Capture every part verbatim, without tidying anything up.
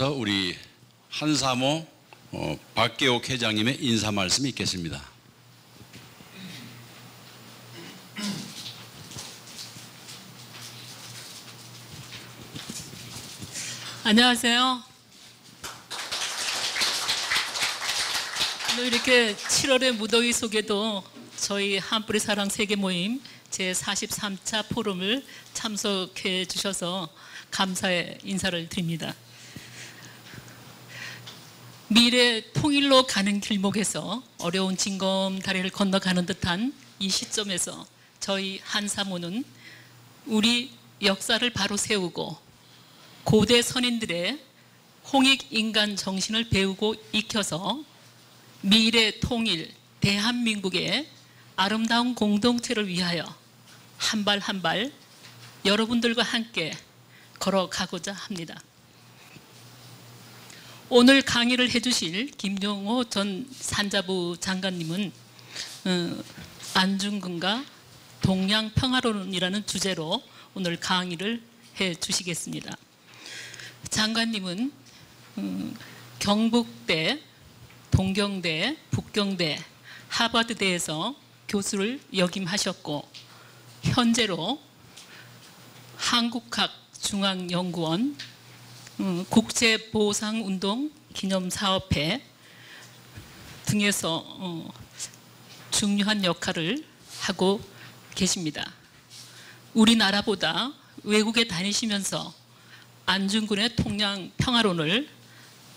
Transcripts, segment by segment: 그래서 우리 한삼호 어, 박계옥 회장님의 인사 말씀이 있겠습니다. 안녕하세요. 오늘 이렇게 칠월의 무더위 속에도 저희 한뿌리 사랑 세계 모임 제사십삼 차 포럼을 참석해 주셔서 감사의 인사를 드립니다. 미래 통일로 가는 길목에서 어려운 징검다리를 건너가는 듯한 이 시점에서 저희 한삼호는 우리 역사를 바로 세우고 고대 선인들의 홍익인간 정신을 배우고 익혀서 미래 통일 대한민국의 아름다운 공동체를 위하여 한 발 한 발 여러분들과 함께 걸어가고자 합니다. 오늘 강의를 해주실 김용호 전 산자부 장관님은 안중근과 동양평화론이라는 주제로 오늘 강의를 해주시겠습니다. 장관님은 경북대, 동경대, 북경대, 하버드대에서 교수를 역임하셨고 현재로 한국학 중앙연구원, 국제보상운동 기념사업회 등에서 중요한 역할을 하고 계십니다. 우리나라보다 외국에 다니시면서 안중근의 통양 평화론을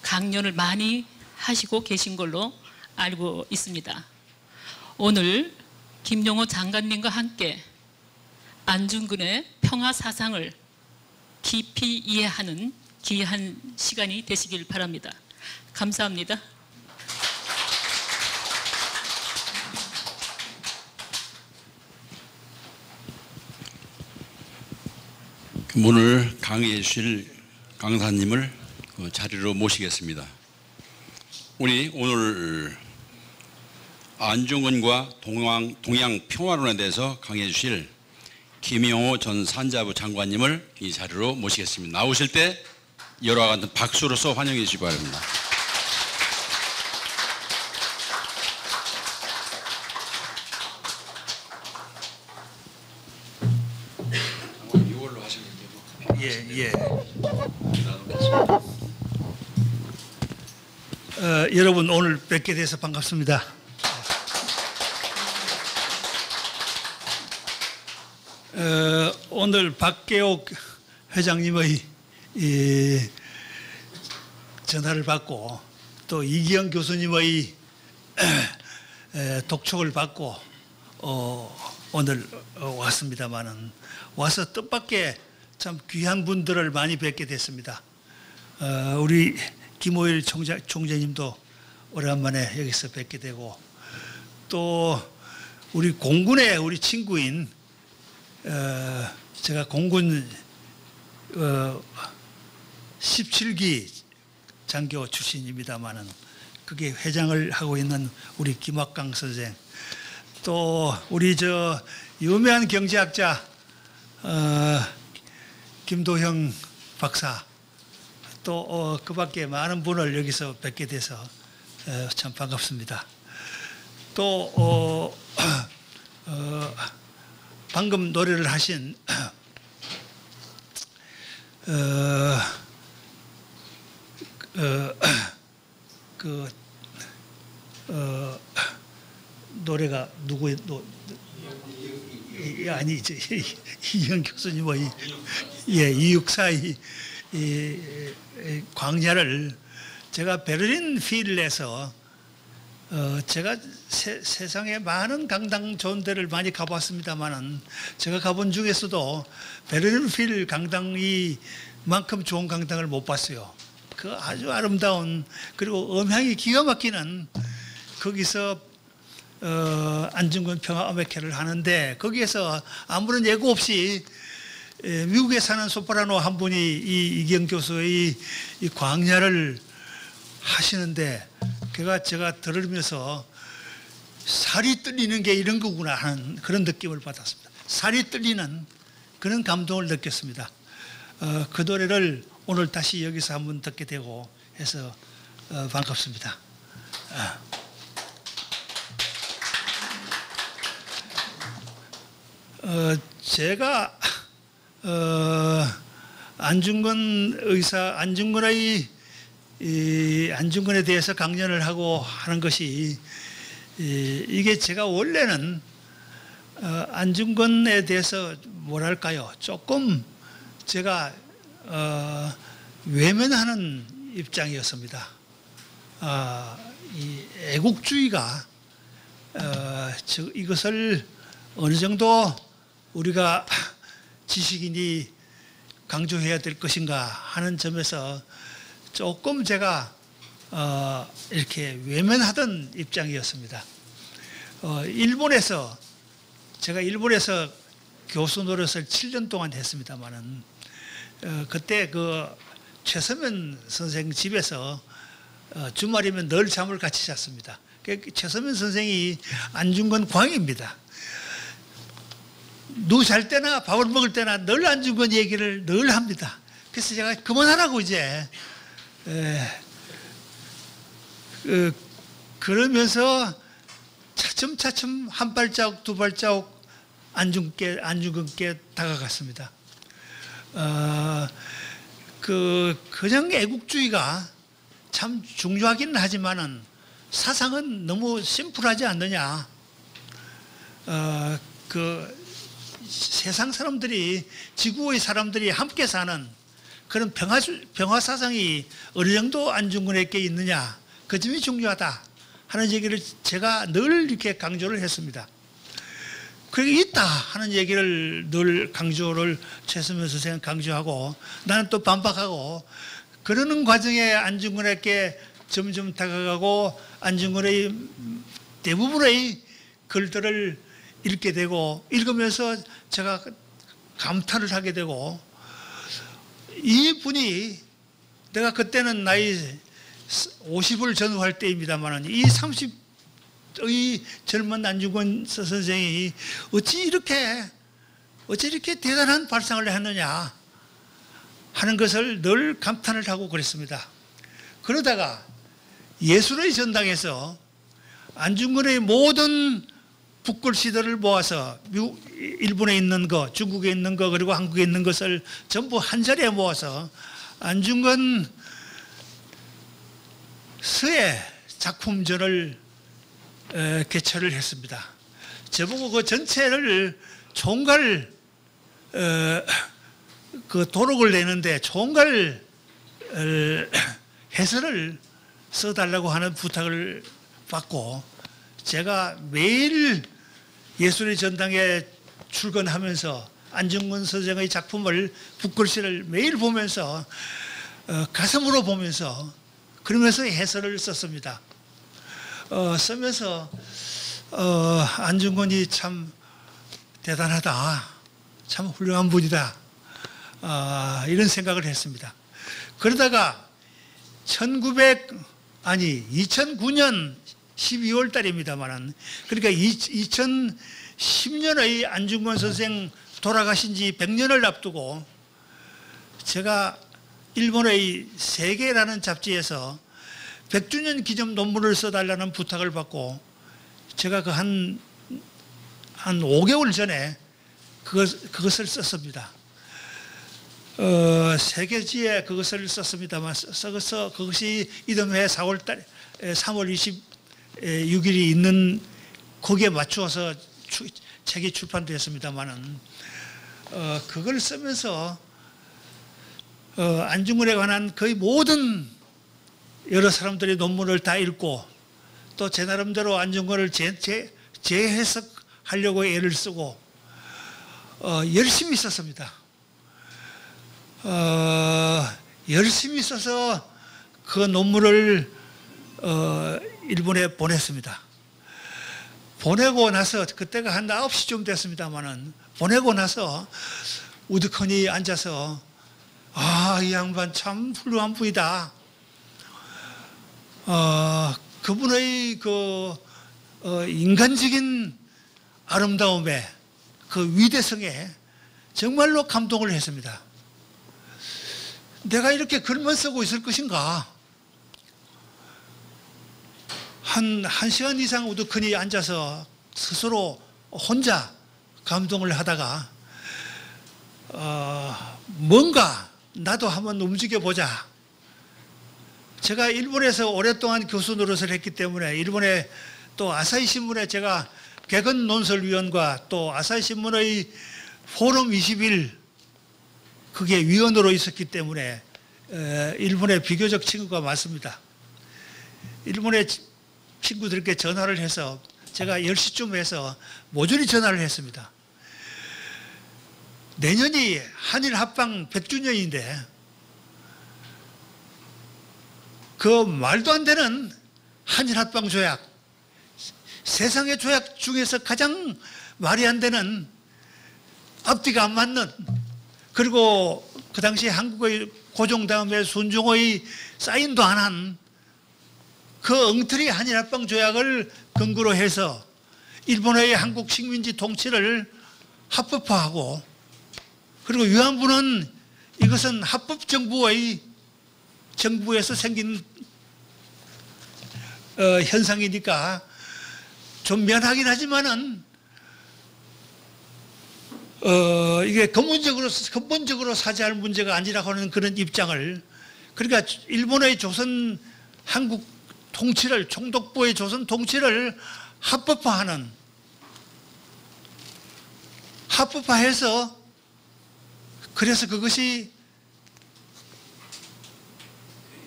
강연을 많이 하시고 계신 걸로 알고 있습니다. 오늘 김용호 장관님과 함께 안중근의 평화사상을 깊이 이해하는 귀한 시간이 되시길 바랍니다. 감사합니다. 오늘 강의해 주실 강사님을 그 자리로 모시겠습니다. 우리 오늘 안중근과 동양, 동양 평화론에 대해서 강의해 주실 김용호 전 산자부 장관님을 이 자리로 모시겠습니다. 나오실 때 여러와 같은 박수로서 환영해 주시기 바랍니다. 이걸로 하시면 되고. 예, 예. 어, 여러분 오늘 뵙게 돼서 반갑습니다. 어, 오늘 박계옥 회장님의 이 전화를 받고 또 이기영 교수님의 독촉을 받고 어 오늘 왔습니다만은 와서 뜻밖의 참 귀한 분들을 많이 뵙게 됐습니다. 어 우리 김호일 총장, 총재님도 오랜만에 여기서 뵙게 되고 또 우리 공군의 우리 친구인 어 제가 공군 어 십칠 기 장교 출신입니다만은 그게 회장을 하고 있는 우리 김학강 선생 또 우리 저 유명한 경제학자 어, 김도형 박사 또 어, 그밖에 많은 분을 여기서 뵙게 돼서 어, 참 반갑습니다. 또 어, 어, 방금 노래를 하신 어, 어, 그, 어, 노래가 누구의, 노, 아니, 이제, 이영 교수님의, 예, 이육사의 이, 이 광야를 제가 베를린 필에서, 어, 제가 세, 세상에 많은 강당 좋은 데를 많이 가봤습니다만은 제가 가본 중에서도 베를린 필 강당이 만큼 좋은 강당을 못 봤어요. 그 아주 아름다운 그리고 음향이 기가 막히는 거기서 어, 안중근 평화 음악회를 하는데 거기에서 아무런 예고 없이 에, 미국에 사는 소프라노 한 분이 이 이경 교수의 이 광야를 하시는데 걔가 제가 들으면서 살이 뚫리는 게 이런 거구나 하는 그런 느낌을 받았습니다. 살이 뚫리는 그런 감동을 느꼈습니다. 어, 그 노래를 오늘 다시 여기서 한번 듣게 되고 해서 어, 반갑습니다. 아. 어, 제가 어, 안중근 의사 안중근의 이 안중근에 대해서 강연을 하고 하는 것이 이, 이게 제가 원래는 어, 안중근에 대해서 뭐랄까요, 조금 제가 어, 외면하는 입장이었습니다. 어, 이 애국주의가 어, 즉 이것을 어느 정도 우리가 지식인이 강조해야 될 것인가 하는 점에서 조금 제가 어, 이렇게 외면하던 입장이었습니다. 어, 일본에서 제가 일본에서 교수 노릇을 칠 년 동안 했습니다만은 어, 그때 그 최서면 선생 집에서 어, 주말이면 늘 잠을 같이 잤습니다. 최서면 선생이 안중근 광입니다. 누 잘 때나 밥을 먹을 때나 늘 안중근 얘기를 늘 합니다. 그래서 제가 그만하라고 이제 에, 그, 그러면서 차츰차츰 한 발자국 두 발자국 안중께, 안중근께 다가갔습니다. 어, 그, 그냥 애국주의가 참 중요하긴 하지만은 사상은 너무 심플하지 않느냐. 어, 그 세상 사람들이, 지구의 사람들이 함께 사는 그런 평화, 평화 사상이 어느 정도 안중근에게 있느냐. 그 점이 중요하다 하는 얘기를 제가 늘 이렇게 강조를 했습니다. 그게 있다 하는 얘기를 늘 강조를 최수면 선생은 강조하고 나는 또 반박하고 그러는 과정에 안중근에게 점점 다가가고 안중근의 대부분의 글들을 읽게 되고 읽으면서 제가 감탄을 하게 되고 이분이 내가 그때는 나이 오십을 전후할 때입니다만 이 삼십의 젊은 안중근 선생이 어찌 이렇게 어찌 이렇게 대단한 발상을 했느냐 하는 것을 늘 감탄을 하고 그랬습니다. 그러다가 예술의 전당에서 안중근의 모든 북글씨들을 모아서 미국, 일본에 있는 것, 중국에 있는 것, 그리고 한국에 있는 것을 전부 한자리에 모아서 안중근 서예 작품전을 에, 개최를 했습니다. 저보고 그 전체를 총괄 에, 그 도록을 내는데 총괄 에, 해설을 써달라고 하는 부탁을 받고 제가 매일 예술의 전당에 출근하면서 안중근 선생의 작품을 북글씨를 매일 보면서 어, 가슴으로 보면서 그러면서 해설을 썼습니다. 어, 쓰면서 어, 안중근이 참 대단하다, 참 훌륭한 분이다, 어, 이런 생각을 했습니다. 그러다가 천구백 아니 이천구 년 십이월 달입니다만은 그러니까 이천십 년의 안중근 선생 돌아가신 지 백 년을 앞두고 제가 일본의 세계라는 잡지에서 백 주년 기념 논문을 써달라는 부탁을 받고 제가 그 한 한 오 개월 전에 그것, 그것을 썼습니다. 어, 세계지에 그것을 썼습니다만 써서 그것이 이듬해 사월 달 삼월 이십육일이 있는 거기에 맞추어서 추, 책이 출판되었습니다만은 어, 그걸 쓰면서 어, 안중근에 관한 거의 모든 여러 사람들의 논문을 다 읽고 또 제 나름대로 안중근을 재, 재, 재해석하려고 애를 쓰고 어, 열심히 썼습니다. 어, 열심히 써서 그 논문을 어, 일본에 보냈습니다. 보내고 나서 그때가 한 아홉 시쯤 됐습니다만은 보내고 나서 우두커니 앉아서 아, 이 양반 참 훌륭한 분이다. 어, 그분의 그 어, 인간적인 아름다움에 그 위대성에 정말로 감동을 했습니다. 내가 이렇게 글만 쓰고 있을 것인가? 한, 한 시간 이상 우두커니 앉아서 스스로 혼자 감동을 하다가 어, 뭔가 나도 한번 움직여보자. 제가 일본에서 오랫동안 교수 노릇을 했기 때문에 일본에 또 아사히신문에 제가 개근 논설위원과 또 아사히신문의 포럼 이십일 그게 위원으로 있었기 때문에 일본의 비교적 친구가 많습니다. 일본의 친구들께 전화를 해서 제가 열 시쯤 해서 모조리 전화를 했습니다. 내년이 한일 합방 백 주년인데 그 말도 안 되는 한일 합방 조약, 세상의 조약 중에서 가장 말이 안 되는, 앞뒤가 안 맞는, 그리고 그 당시 한국의 고종 다음에 순종의 사인도 안 한 그 엉터리 한일합방 조약을 근거로 해서 일본의 한국 식민지 통치를 합법화하고, 그리고 위안부는 이것은 합법정부의 정부에서 생긴 어, 현상이니까 좀 면하긴 하지만은 어, 이게 근본적으로, 근본적으로 사죄할 문제가 아니라고 하는 그런 입장을, 그러니까 일본의 조선 한국 통치를, 총독부의 조선 통치를 합법화하는, 합법화해서 그래서 그것이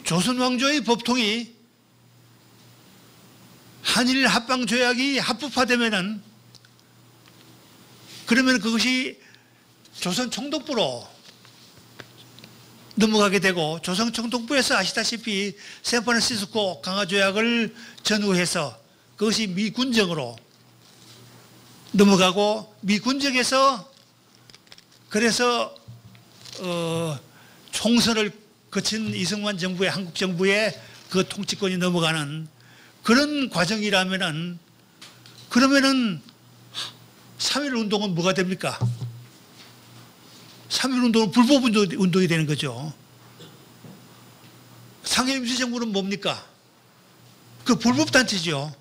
조선 왕조의 법통이 한일 합방 조약이 합법화되면은 그러면 그것이 조선 총독부로 넘어가게 되고, 조선 총독부에서 아시다시피 샌프란시스코 강화조약을 전후해서 그것이 미군정으로 넘어가고, 미군정에서 그래서 어, 총선을 거친 이승만 정부의 한국 정부의 그 통치권이 넘어가는 그런 과정이라면은, 그러면은 삼일 운동은 뭐가 됩니까? 삼일 운동은 불법운동이 되는 거죠. 상해임시정부는 뭡니까? 그 불법단체죠.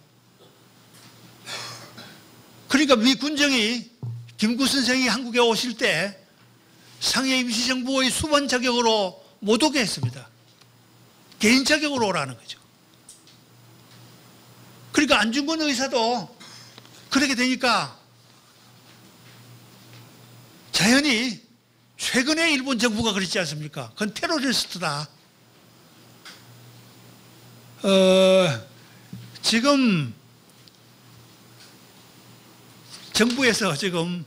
그러니까 미 군정이, 김구 선생이 한국에 오실 때 상해임시정부의 수반 자격으로 못 오게 했습니다. 개인 자격으로 오라는 거죠. 그러니까 안중근 의사도 그렇게 되니까 자연히, 최근에 일본 정부가 그랬지 않습니까? 그건 테러리스트다. 어, 지금 정부에서 지금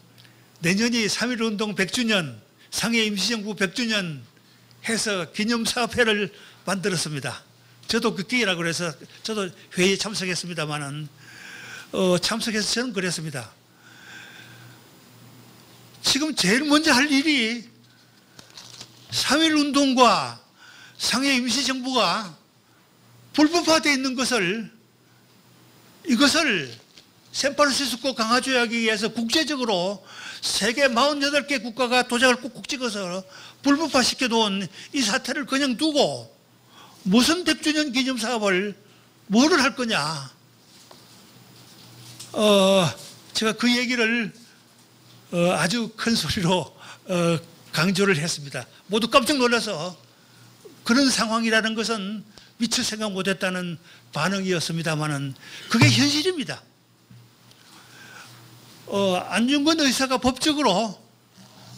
내년이 삼일 운동 백 주년, 상해임시정부 백 주년 해서 기념사업회를 만들었습니다. 저도 그 기회라고 해서 저도 회의에 참석했습니다만은 어, 참석해서 저는 그랬습니다. 지금 제일 먼저 할 일이 삼일 운동과 상해임시정부가 불법화되어 있는 것을, 이것을 샌프란시스코 강화조약에 의해서 국제적으로 세계 사십팔 개 국가가 도장을 꾹꾹 찍어서 불법화시켜 놓은 이 사태를 그냥 두고 무슨 백 주년 기념사업을 뭐를 할 거냐. 어, 제가 그 얘기를 어, 아주 큰 소리로 어, 강조를 했습니다. 모두 깜짝 놀라서 그런 상황이라는 것은 미처 생각 못했다는 반응이었습니다만은 그게 현실입니다. 어, 안중근 의사가 법적으로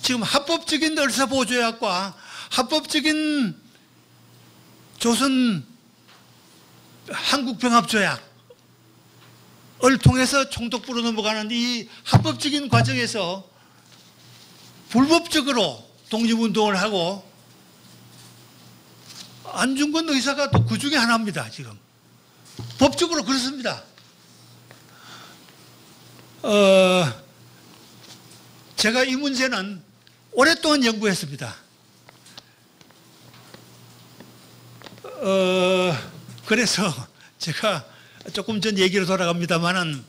지금 합법적인 의사보호조약과 합법적인 조선 한국병합조약 을 통해서 총독부로 넘어가는 이 합법적인 과정에서 불법적으로 독립운동을 하고, 안중근 의사가 또 그 중에 하나입니다. 지금 법적으로 그렇습니다. 어, 제가 이 문제는 오랫동안 연구했습니다. 어, 그래서 제가 조금 전 얘기로 돌아갑니다만은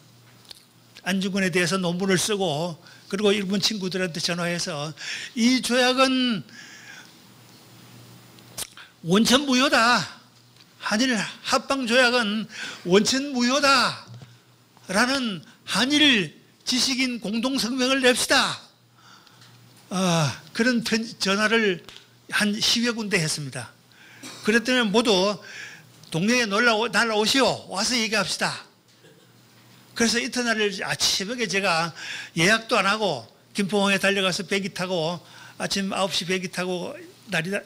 안중근에 대해서 논문을 쓰고, 그리고 일본 친구들한테 전화해서 이 조약은 원천 무효다, 한일 합방조약은 원천 무효다 라는 한일 지식인 공동성명을 냅시다, 어, 그런 전화를 한 십여 군데 했습니다. 그랬더니 모두 동네에 놀러 날아오시오, 와서 얘기합시다. 그래서 이튿날을 새벽에 제가 예약도 안 하고 김포항에 달려가서 배기 타고 아침 아홉 시 배기 타고 날이 어,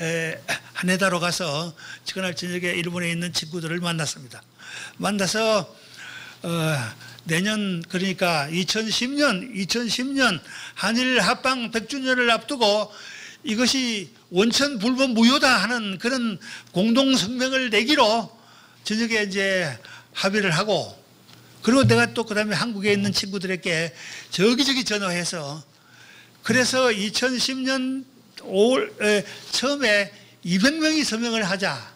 에, 하네다로 가서 그날 저녁에 일본에 있는 친구들을 만났습니다. 만나서 어, 내년, 그러니까 이천십 년, 이천십 년 한일 합방 백 주년을 앞두고 이것이 원천 불법 무효다 하는 그런 공동성명을 내기로 저녁에 이제 합의를 하고, 그리고 내가 또 그 다음에 한국에 있는 친구들에게 저기저기 전화해서, 그래서 이천십 년 오월 에, 처음에 이백 명이 서명을 하자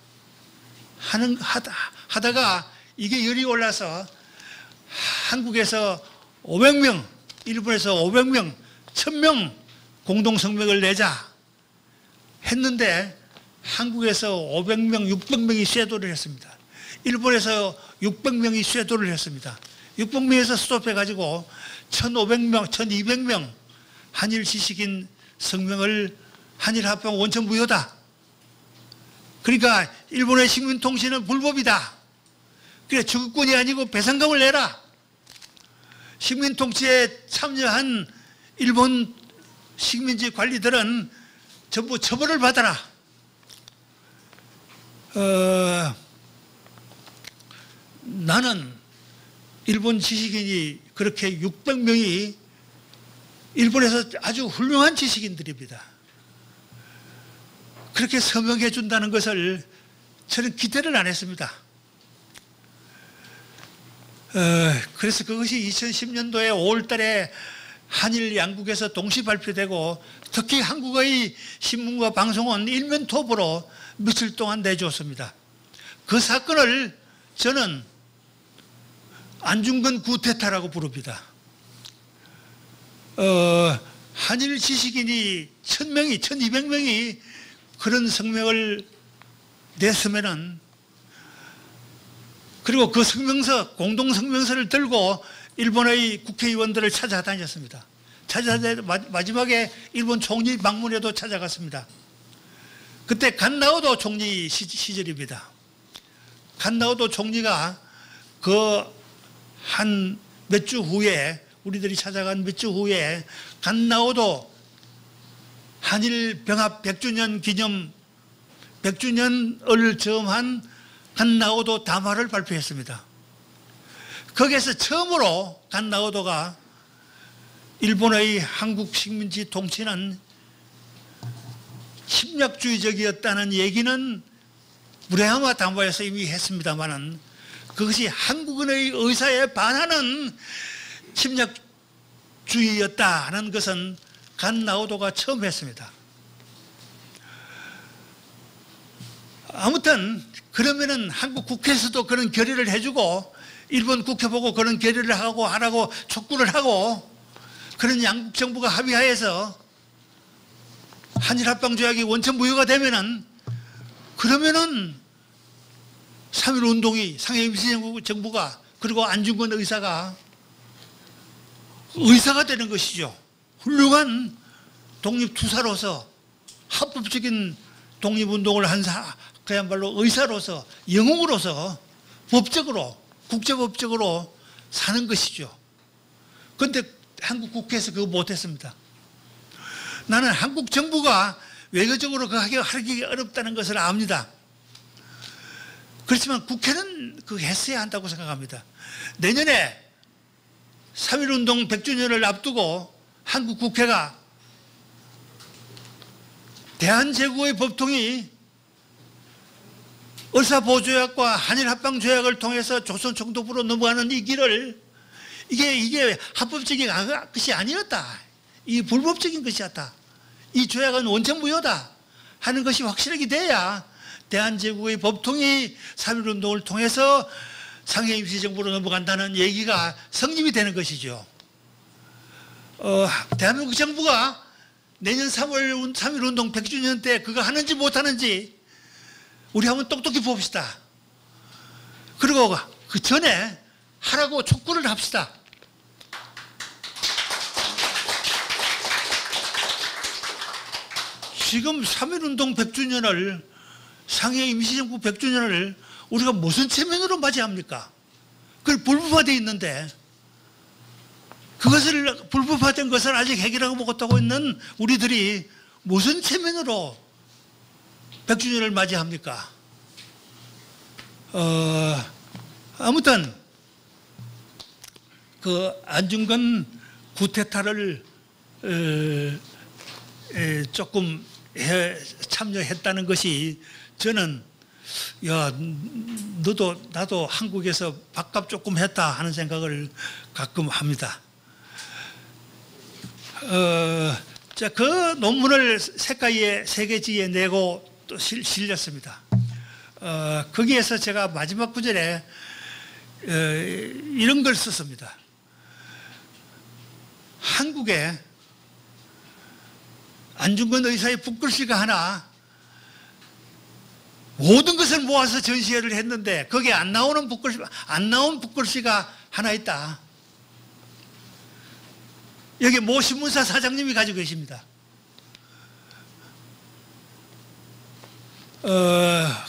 하는 하다, 하다가 이게 열이 올라서 한국에서 오백 명, 일본에서 오백 명, 천 명 공동성명을 내자 했는데 한국에서 오백 명, 육백 명이 쇄도를 했습니다. 일본에서 육백 명이 쇄도를 했습니다. 육백 명에서 스톱해가지고 천오백 명, 천이백 명 한일 지식인 성명을 한일 합방 원천 무효다, 그러니까 일본의 식민통신은 불법이다, 그래 주국권이 아니고 배상금을 내라, 식민통치에 참여한 일본 식민지 관리들은 전부 처벌을 받아라. 어, 나는 일본 지식인이 그렇게 육백 명이 일본에서 아주 훌륭한 지식인들입니다. 그렇게 서명해 준다는 것을 저는 기대를 안 했습니다. 어, 그래서 그것이 이천십 년도에 오월 달에 한일 양국에서 동시 발표되고, 특히 한국의 신문과 방송은 일면 톱으로 며칠 동안 내주었습니다. 그 사건을 저는 안중근 구태타라고 부릅니다. 어, 한일 지식인이 천 명이, 천이백 명이 그런 성명을 냈으면은, 그리고 그 성명서, 공동성명서를 들고 일본의 국회의원들을 찾아다녔습니다. 찾아다 마지막에 일본 총리 방문에도 찾아갔습니다. 그때 간나오도 총리 시절입니다. 간나오도 총리가 그 한 몇 주 후에, 우리들이 찾아간 몇 주 후에 간나오도 한일 병합 백 주년 기념, 백 주년을 점한 간나오도 담화를 발표했습니다. 거기에서 처음으로 간나오도가 일본의 한국 식민지 통치는 침략주의적이었다는 얘기는 무레하마 담화에서 이미 했습니다만은, 그것이 한국인의 의사에 반하는 침략주의였다 하는 것은 간나오도가 처음 했습니다. 아무튼 그러면은 한국 국회에서도 그런 결의를 해주고, 일본 국회 보고 그런 결의를 하고 하라고 촉구를 하고, 그런 양국 정부가 합의하여서 한일합방조약이 원천 무효가 되면은, 그러면은 삼일 운동이 상해임시정부가, 그리고 안중근 의사가 의사가 되는 것이죠. 훌륭한 독립투사로서 합법적인 독립운동을 한 사, 그야말로 의사로서, 영웅으로서, 법적으로, 국제법적으로 사는 것이죠. 그런데 한국 국회에서 그거 못했습니다. 나는 한국 정부가 외교적으로 그 하기, 하기 어렵다는 것을 압니다. 그렇지만 국회는 그 했어야 한다고 생각합니다. 내년에 삼일 운동 백 주년을 앞두고 한국 국회가 대한제국의 법통이 을사보호조약과 한일합방조약을 통해서 조선총독부로 넘어가는 이 길을, 이게 이게 합법적인 것이 아니었다, 이 불법적인 것이었다, 이 조약은 원천 무효다 하는 것이 확실하게 돼야 대한제국의 법통이 삼일 운동을 통해서 상해임시정부로 넘어간다는 얘기가 성립이 되는 것이죠. 어, 대한민국 정부가 내년 삼월 삼일 운동 백 주년 때 그거 하는지 못하는지 우리 한번 똑똑히 봅시다. 그리고 그 전에 하라고 촉구를 합시다. 지금 삼일 운동 백 주년을, 상해 임시정부 백 주년을 우리가 무슨 체면으로 맞이합니까? 그걸 불법화되어 있는데, 그것을, 불법화된 것을 아직 해결하고 못하고 있는 우리들이 무슨 체면으로 백 주년을 맞이합니까? 어, 아무튼, 그 안중근 구태타를, 에, 에, 조금, 해, 참여했다는 것이 저는, 야, 너도 나도 한국에서 밥값 조금 했다 하는 생각을 가끔 합니다. 어, 자, 그 논문을 세계지에, 세계지에 내고 또 실, 실렸습니다. 어, 거기에서 제가 마지막 구절에 어, 이런 걸 썼습니다. 한국에 안중근 의사의 붓글씨가 하나 모든 것을 모아서 전시회를 했는데 거기에 안 나오는 붓글씨, 안 나온 붓글씨가 하나 있다. 여기 모 신문사 사장님이 가지고 계십니다. 어,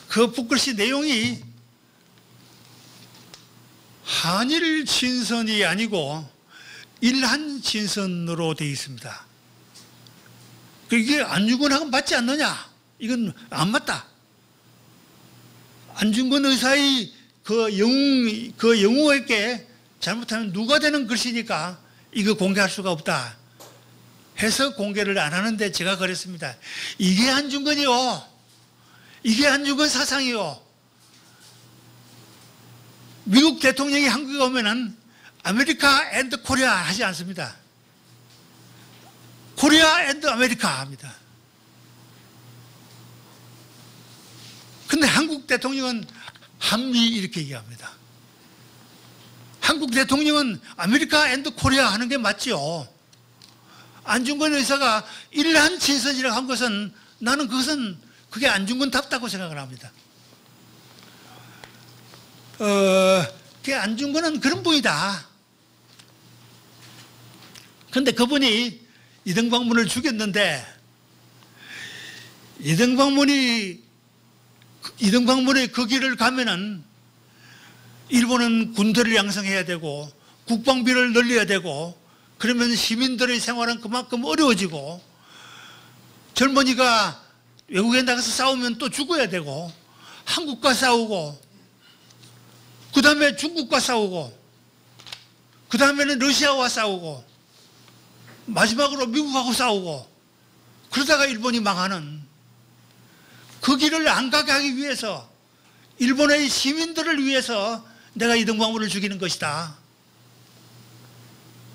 그 붓글씨 내용이 한일 친선이 아니고 일한 친선으로 되어 있습니다. 이게 안중근하고 맞지 않느냐? 이건 안 맞다. 안중근 의사의 그 영웅, 그 영웅에게 잘못하면 누가 되는 글씨니까 이거 공개할 수가 없다 해서 공개를 안 하는데 제가 그랬습니다. 이게 안중근이요. 이게 안중근 사상이요. 미국 대통령이 한국에 오면은 아메리카 앤드 코리아 하지 않습니다. 코리아 앤드 아메리카 합니다. 근데 한국 대통령은 한미 이렇게 얘기합니다. 한국 대통령은 아메리카 앤드 코리아 하는 게 맞지요. 안중근 의사가 일한 친선이라고 한 것은 나는 그것은 그게 안중근답다고 생각을 합니다. 어, 그 안중근은 그런 분이다. 근데 그분이 이등박문을 죽였는데, 이등박문이, 이등박문의 그 길을 가면은 일본은 군대를 양성해야 되고 국방비를 늘려야 되고 그러면 시민들의 생활은 그만큼 어려워지고 젊은이가 외국에 나가서 싸우면 또 죽어야 되고 한국과 싸우고 그 다음에 중국과 싸우고 그 다음에는 러시아와 싸우고 마지막으로 미국하고 싸우고 그러다가 일본이 망하는 그 길을 안 가게 하기 위해서 일본의 시민들을 위해서 내가 이등박문을 죽이는 것이다.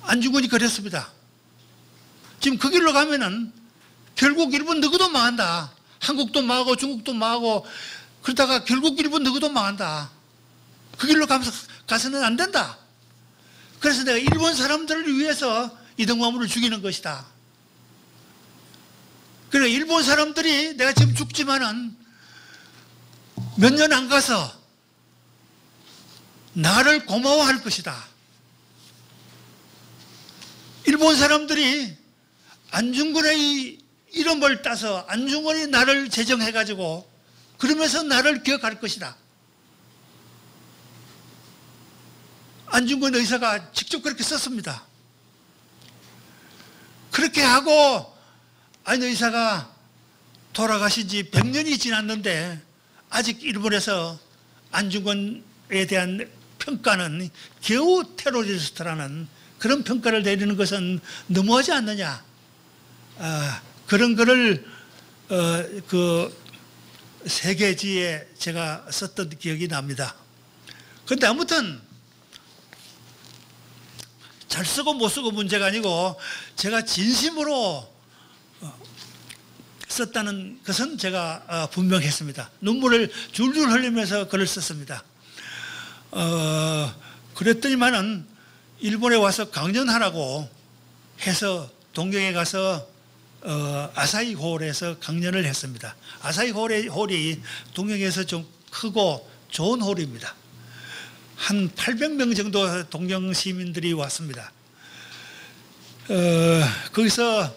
안중근이 그랬습니다. 지금 그 길로 가면은 결국 일본 누구도 망한다. 한국도 망하고 중국도 망하고 그러다가 결국 일본 누구도 망한다. 그 길로 가면서 가서는 안 된다. 그래서 내가 일본 사람들을 위해서 이등박문을 죽이는 것이다. 그리고 일본 사람들이 내가 지금 죽지만은 몇 년 안 가서 나를 고마워할 것이다. 일본 사람들이 안중근의 이름을 따서 안중근이 나를 제정해가지고 그러면서 나를 기억할 것이다. 안중근 의사가 직접 그렇게 썼습니다. 그렇게 하고 안 의사가 돌아가신 지 백 년이 지났는데 아직 일본에서 안중근에 대한 평가는 겨우 테러리스트라는 그런 평가를 내리는 것은 너무하지 않느냐. 아, 그런 거를 어, 그 세계지에 제가 썼던 기억이 납니다. 그런데 아무튼 잘 쓰고 못 쓰고 문제가 아니고 제가 진심으로 썼다는 것은 제가 분명했습니다. 눈물을 줄줄 흘리면서 글을 썼습니다. 어, 그랬더니만은 일본에 와서 강연하라고 해서 동경에 가서 어, 아사히 홀에서 강연을 했습니다. 아사히 홀의, 홀이 동경에서 좀 크고 좋은 홀입니다. 한 팔백 명 정도 동경 시민들이 왔습니다. 어, 거기서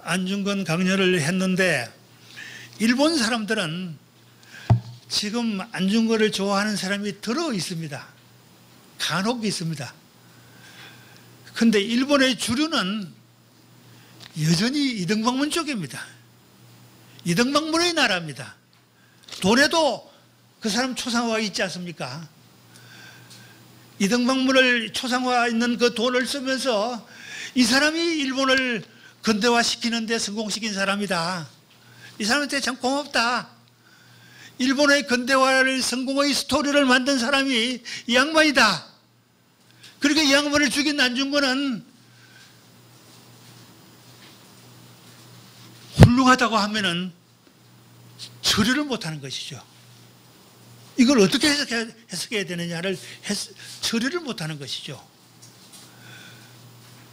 안중근 강연을 했는데, 일본 사람들은 지금 안중근을 좋아하는 사람이 들어 있습니다. 간혹 있습니다. 근데 일본의 주류는 여전히 이등방문 쪽입니다. 이등방문의 나라입니다. 돈에도 그 사람 초상화 있지 않습니까? 이등방문을 초상화 있는 그 돈을 쓰면서 이 사람이 일본을 근대화시키는 데 성공시킨 사람이다. 이 사람한테 참 고맙다. 일본의 근대화를 성공의 스토리를 만든 사람이 이 양반이다. 그렇게 이 양반을 죽인 안중근은 훌륭하다고 하면은 처리를 못하는 것이죠. 이걸 어떻게 해석해야, 해석해야 되느냐를 해석, 처리를 못하는 것이죠.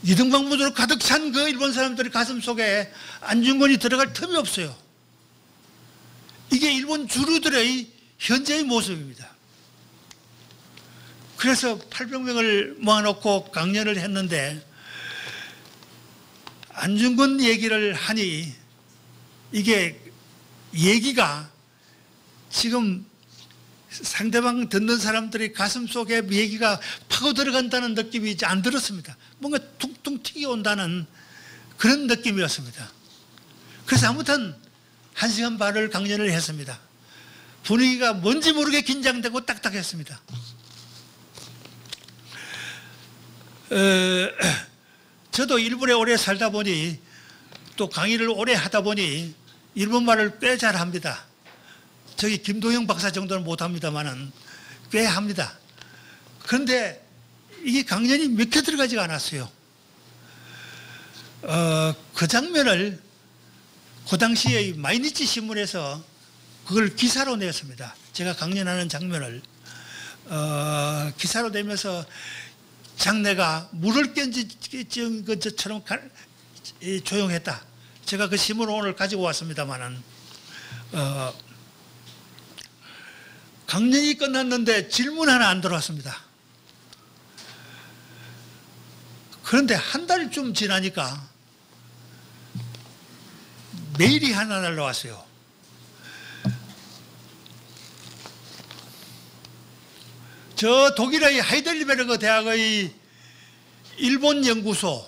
이등방문으로 가득 찬 그 일본 사람들의 가슴 속에 안중근이 들어갈 틈이 없어요. 이게 일본 주류들의 현재의 모습입니다. 그래서 팔백 명을 모아놓고 강연을 했는데, 안중근 얘기를 하니 이게 얘기가 지금 상대방 듣는 사람들이 가슴 속에 얘기가 파고들어간다는 느낌이 이제 안 들었습니다. 뭔가 퉁퉁 튀겨온다는 그런 느낌이었습니다. 그래서 아무튼 한 시간 반을 강연을 했습니다. 분위기가 뭔지 모르게 긴장되고 딱딱했습니다. 에, 저도 일본에 오래 살다 보니 또 강의를 오래 하다 보니 일본말을 꽤 잘합니다. 저기 김동영 박사 정도는 못합니다만은 꽤 합니다. 그런데 이게 강연이 몇 개 들어가지가 않았어요. 어, 그 장면을 그 당시에 마이니치 신문에서 그걸 기사로 냈습니다. 제가 강연하는 장면을 어, 기사로 내면서 장내가 물을 끼얹은 것처럼 조용했다. 제가 그 신문을 오늘 가지고 왔습니다만은 어, 강연이 끝났는데 질문 하나 안 들어왔습니다. 그런데 한 달쯤 지나니까 메일이 하나 날라왔어요. 저 독일의 하이델베르크 대학의 일본 연구소,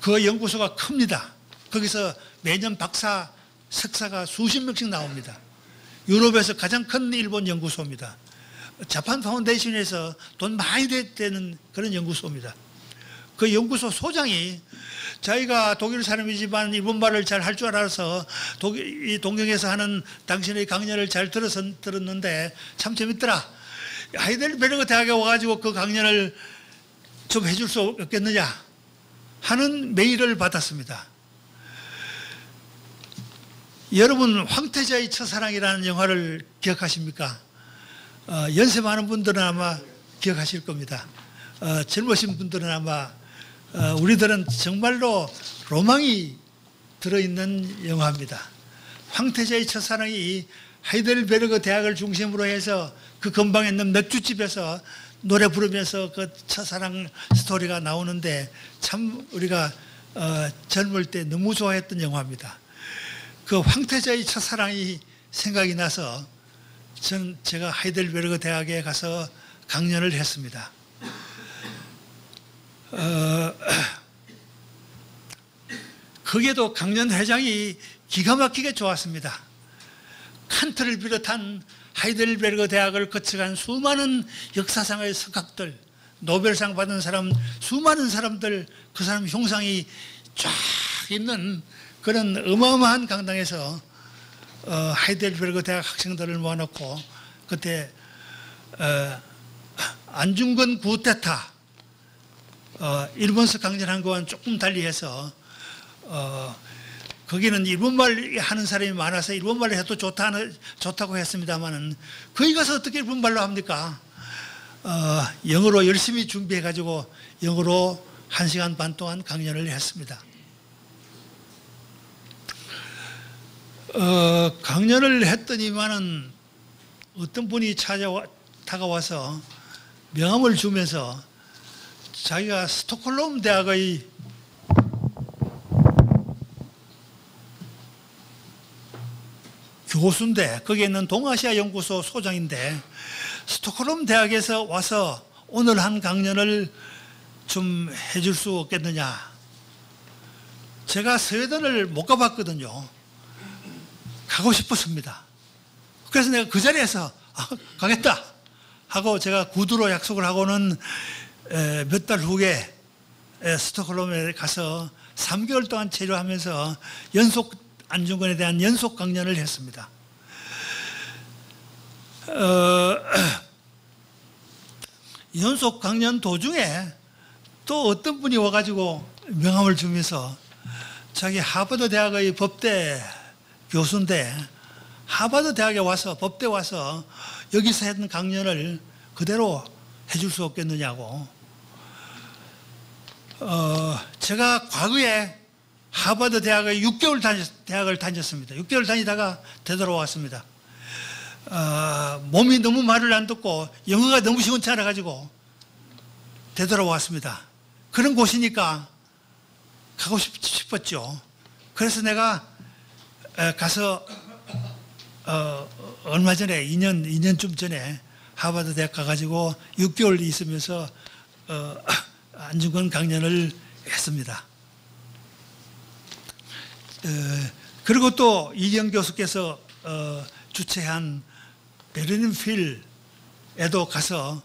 그 연구소가 큽니다. 거기서 매년 박사, 석사가 수십 명씩 나옵니다. 유럽에서 가장 큰 일본 연구소입니다. 자판 파운데이션에서 돈 많이 되는 그런 연구소입니다. 그 연구소 소장이 자기가 독일 사람이지만 일본말을 잘 할 줄 알아서 독일, 이 동경에서 하는 당신의 강연을 잘 들어서, 들었는데 참 재밌더라. 하이델베르크 대학에 와가지고 그 강연을 좀 해줄 수 없겠느냐 하는 메일을 받았습니다. 여러분, 황태자의 첫사랑이라는 영화를 기억하십니까? 어, 연세 많은 분들은 아마 기억하실 겁니다. 어, 젊으신 분들은 아마 어, 우리들은 정말로 로망이 들어있는 영화입니다. 황태자의 첫사랑이 하이델베르크 대학을 중심으로 해서 그 근방에 있는 맥주집에서 노래 부르면서 그 첫사랑 스토리가 나오는데, 참 우리가 어, 젊을 때 너무 좋아했던 영화입니다. 그 황태자의 첫사랑이 생각이 나서 전 제가 하이델베르크 대학에 가서 강연을 했습니다. 어, 거기에도 강연 회장이 기가 막히게 좋았습니다. 칸트를 비롯한 하이델베르크 대학을 거쳐간 수많은 역사상의 석학들, 노벨상 받은 사람, 수많은 사람들, 그 사람 형상이 쫙 있는 그런 어마어마한 강당에서 어, 하이델베르크 대학 학생들을 모아놓고 그때 어, 안중근 구테타 어, 일본서 강연한 거와는 조금 달리해서 어, 거기는 일본말 하는 사람이 많아서 일본말로 해도 좋다, 좋다고 했습니다만은 거기 가서 어떻게 일본말로 합니까? 어, 영어로 열심히 준비해가지고 영어로 한 시간 반 동안 강연을 했습니다. 어, 강연을 했더니만은 어떤 분이 찾아와, 다가와서 명함을 주면서 자기가 스톡홀름 대학의 교수인데 거기에 있는 동아시아 연구소 소장인데 스톡홀름 대학에서 와서 오늘 한 강연을 좀 해줄 수 없겠느냐. 제가 스웨덴을 못 가봤거든요. 가고 싶었습니다. 그래서 내가 그 자리에서 아, 가겠다 하고 제가 구두로 약속을 하고는 몇 달 후에 스톡홀름에 가서 삼 개월 동안 체류하면서 연속 안중근에 대한 연속 강연을 했습니다. 어, 연속 강연 도중에 또 어떤 분이 와가지고 명함을 주면서 자기 하버드 대학의 법대 교수인데 하버드 대학에 와서 법대 와서 여기서 했던 강연을 그대로 해줄 수 없겠느냐고. 어, 제가 과거에 하버드 대학에 육 개월 다녔, 대학을 다녔습니다. 육 개월 다니다가 되돌아왔습니다. 어, 몸이 너무 말을 안 듣고 영어가 너무 시원찮아 가지고 되돌아왔습니다. 그런 곳이니까 가고 싶었죠. 그래서 내가 가서 어, 얼마 전에 이 년, 이 년쯤 전에 하버드 대학 가가지고 육 개월 있으면서 어, 안중근 강연을 했습니다. 어, 그리고 또 이경 교수께서 어, 주최한 베를린 필에도 가서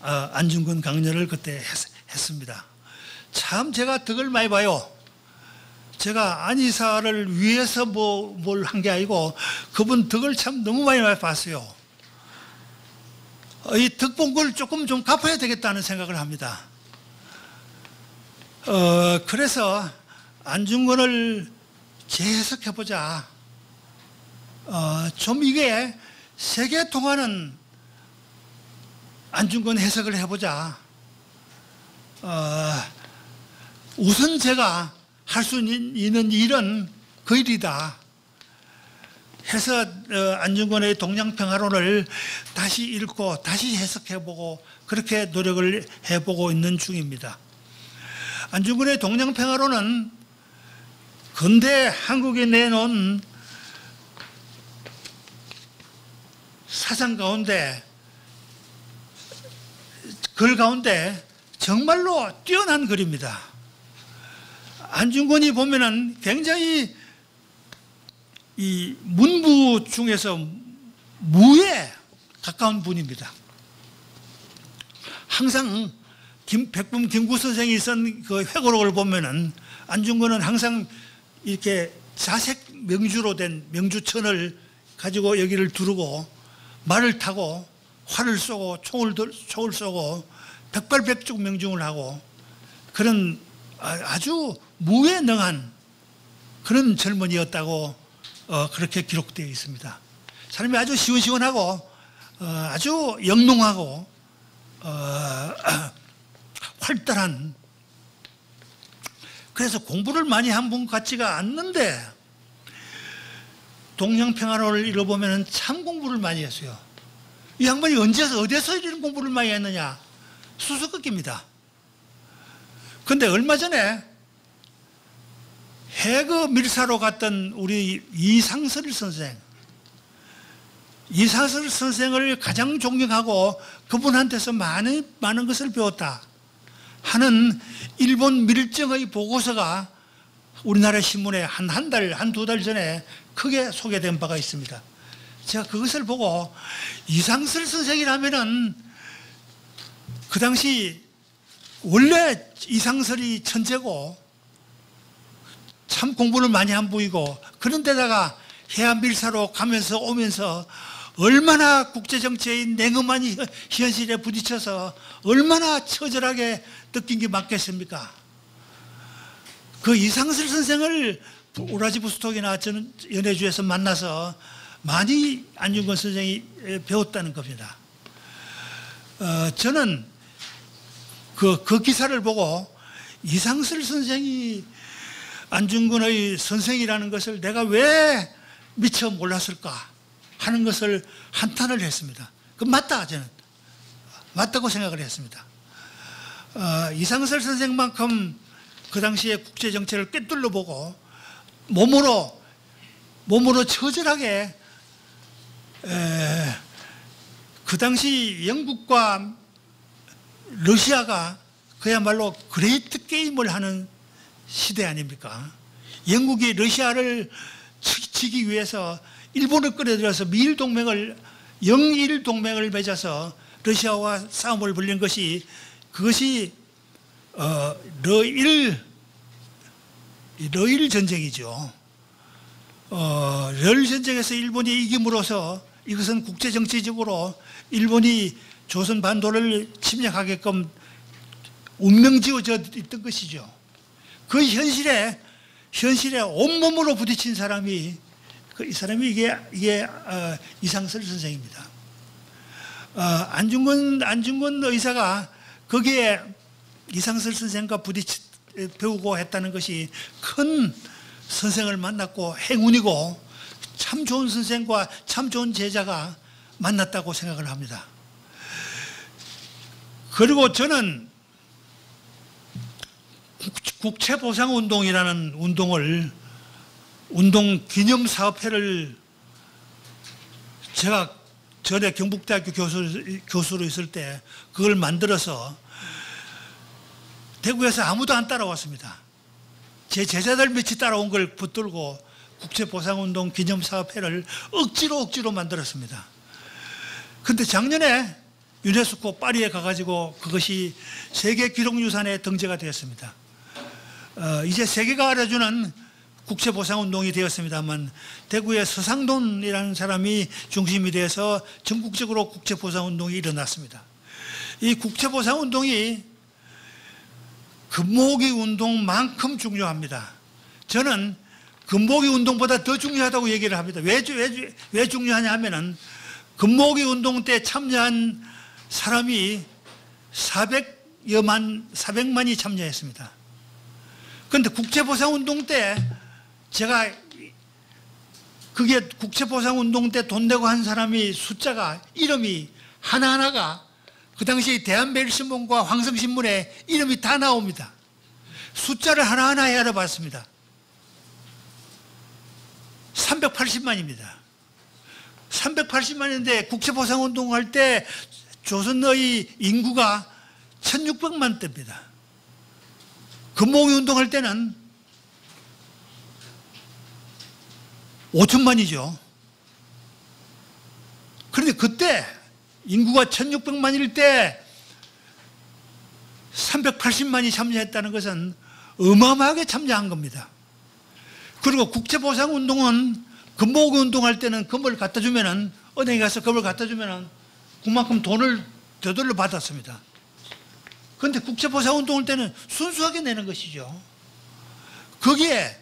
어, 안중근 강연을 그때 했, 했습니다. 참 제가 덕을 많이 봐요. 제가 안 이사를 위해서 뭐, 뭘 한 게 아니고 그분 덕을 참 너무 많이 봤어요. 이 덕 본 걸 조금 좀 갚아야 되겠다는 생각을 합니다. 어, 그래서 안중근을 재해석해보자. 어, 좀 이게 세계 통하는 안중근 해석을 해보자. 어, 우선 제가 할 수 있는 일은 그 일이다 해서 안중근의 동양평화론을 다시 읽고 다시 해석해보고 그렇게 노력을 해보고 있는 중입니다. 안중근의 동양평화론은 근대 한국에 내놓은 사상 가운데 글 가운데 정말로 뛰어난 글입니다. 안중근이 보면은 굉장히 이 문부 중에서 무에 가까운 분입니다. 항상 김, 백범 김구 선생이 쓴 그 회고록을 보면은 안중근은 항상 이렇게 자색 명주로 된 명주천을 가지고 여기를 두르고 말을 타고 활을 쏘고 총을, 총을 쏘고 백발백중 명중을 하고 그런 아주 무에 능한 그런 젊은이였다고 어, 그렇게 기록되어 있습니다. 삶이 아주 시원시원하고 어, 아주 영롱하고 어, 활달한 그래서 공부를 많이 한 분 같지가 않는데 동양평화론을 읽어보면 참 공부를 많이 했어요. 이 양반이 언제서 어디서 이런 공부를 많이 했느냐 수수께끼입니다. 근데 얼마 전에 해그 밀사로 갔던 우리 이상설 선생, 이상설 선생을 가장 존경하고 그분한테서 많은, 많은 것을 배웠다 하는 일본 밀정의 보고서가 우리나라 신문에 한 한 달, 한 두 달 전에 크게 소개된 바가 있습니다. 제가 그것을 보고 이상설 선생이라면은 그 당시 원래 이상설이 천재고 참 공부를 많이 한 분이고 그런데다가 해안밀사로 가면서 오면서 얼마나 국제정치의 냉엄한 현실에 부딪혀서 얼마나 처절하게 느낀 게 맞겠습니까? 그 이상설 선생을 우라지부스톡이나 연해주에서 만나서 많이 안중근 선생이 배웠다는 겁니다. 어, 저는 그, 그 기사를 보고 이상설 선생이 안중근의 선생이라는 것을 내가 왜 미처 몰랐을까 하는 것을 한탄을 했습니다. 그 맞다, 저는 맞다고 생각을 했습니다. 어, 이상설 선생만큼 그 당시에 국제정치를 꿰뚫러 보고 몸으로 몸으로 처절하게 에, 그 당시 영국과 러시아가 그야말로 그레이트 게임을 하는 시대 아닙니까? 영국이 러시아를 치기 위해서 일본을 끌어들여서 미일 동맹을, 영일 동맹을 맺어서 러시아와 싸움을 벌린 것이, 그것이 어, 러일, 러일 전쟁이죠. 어, 러일 전쟁에서 일본이 이김으로써 이것은 국제정치적으로 일본이 조선반도를 침략하게끔 운명지어져 있던 것이죠. 그 현실에 현실에 온몸으로 부딪힌 사람이 그 이 사람이 이게 이게 어, 이상설 선생입니다. 어, 안중근 안중근 의사가 거기에 이상설 선생과 부딪히 배우고 했다는 것이 큰 선생을 만났고 행운이고 참 좋은 선생과 참 좋은 제자가 만났다고 생각을 합니다. 그리고 저는 국채보상운동이라는 운동을, 운동기념사업회를 제가 전에 경북대학교 교수, 교수로 있을 때 그걸 만들어서 대구에서 아무도 안 따라왔습니다. 제 제자들 몇이 따라온 걸 붙들고 국채보상운동 기념사업회를 억지로 억지로 만들었습니다. 근데 작년에 유네스코 파리에 가가지고 그것이 세계기록유산에 등재가 되었습니다. 어, 이제 세계가 알아주는 국채보상운동이 되었습니다만, 대구의 서상돈이라는 사람이 중심이 되어서 전국적으로 국채보상운동이 일어났습니다. 이 국채보상운동이 금모으기 운동만큼 중요합니다. 저는 금모으기 운동보다 더 중요하다고 얘기를 합니다. 왜, 왜, 왜 중요하냐 하면은 금모으기 운동 때 참여한 사람이 사백여만, 사백만이 참여했습니다. 그런데 국제보상운동 때 제가 그게 국제보상운동 때 돈 내고 한 사람이 숫자가 이름이 하나하나가 그 당시 대한매일신문과 황성신문에 이름이 다 나옵니다. 숫자를 하나하나 알아봤습니다. 삼백팔십만입니다. 삼백팔십만인데 국제보상운동할 때 조선의 인구가 천육백만 대입니다. 금모으기 운동할 때는 오천만이죠. 그런데 그때 인구가 천육백만일 때 삼백팔십만이 참여했다는 것은 어마어마하게 참여한 겁니다. 그리고 국채보상운동은 금모으기 운동할 때는 금을 갖다 주면은 은행에 가서 금을 갖다 주면은 그만큼 돈을 되돌려 받았습니다. 그런데 국제보상운동할 때는 순수하게 내는 것이죠. 거기에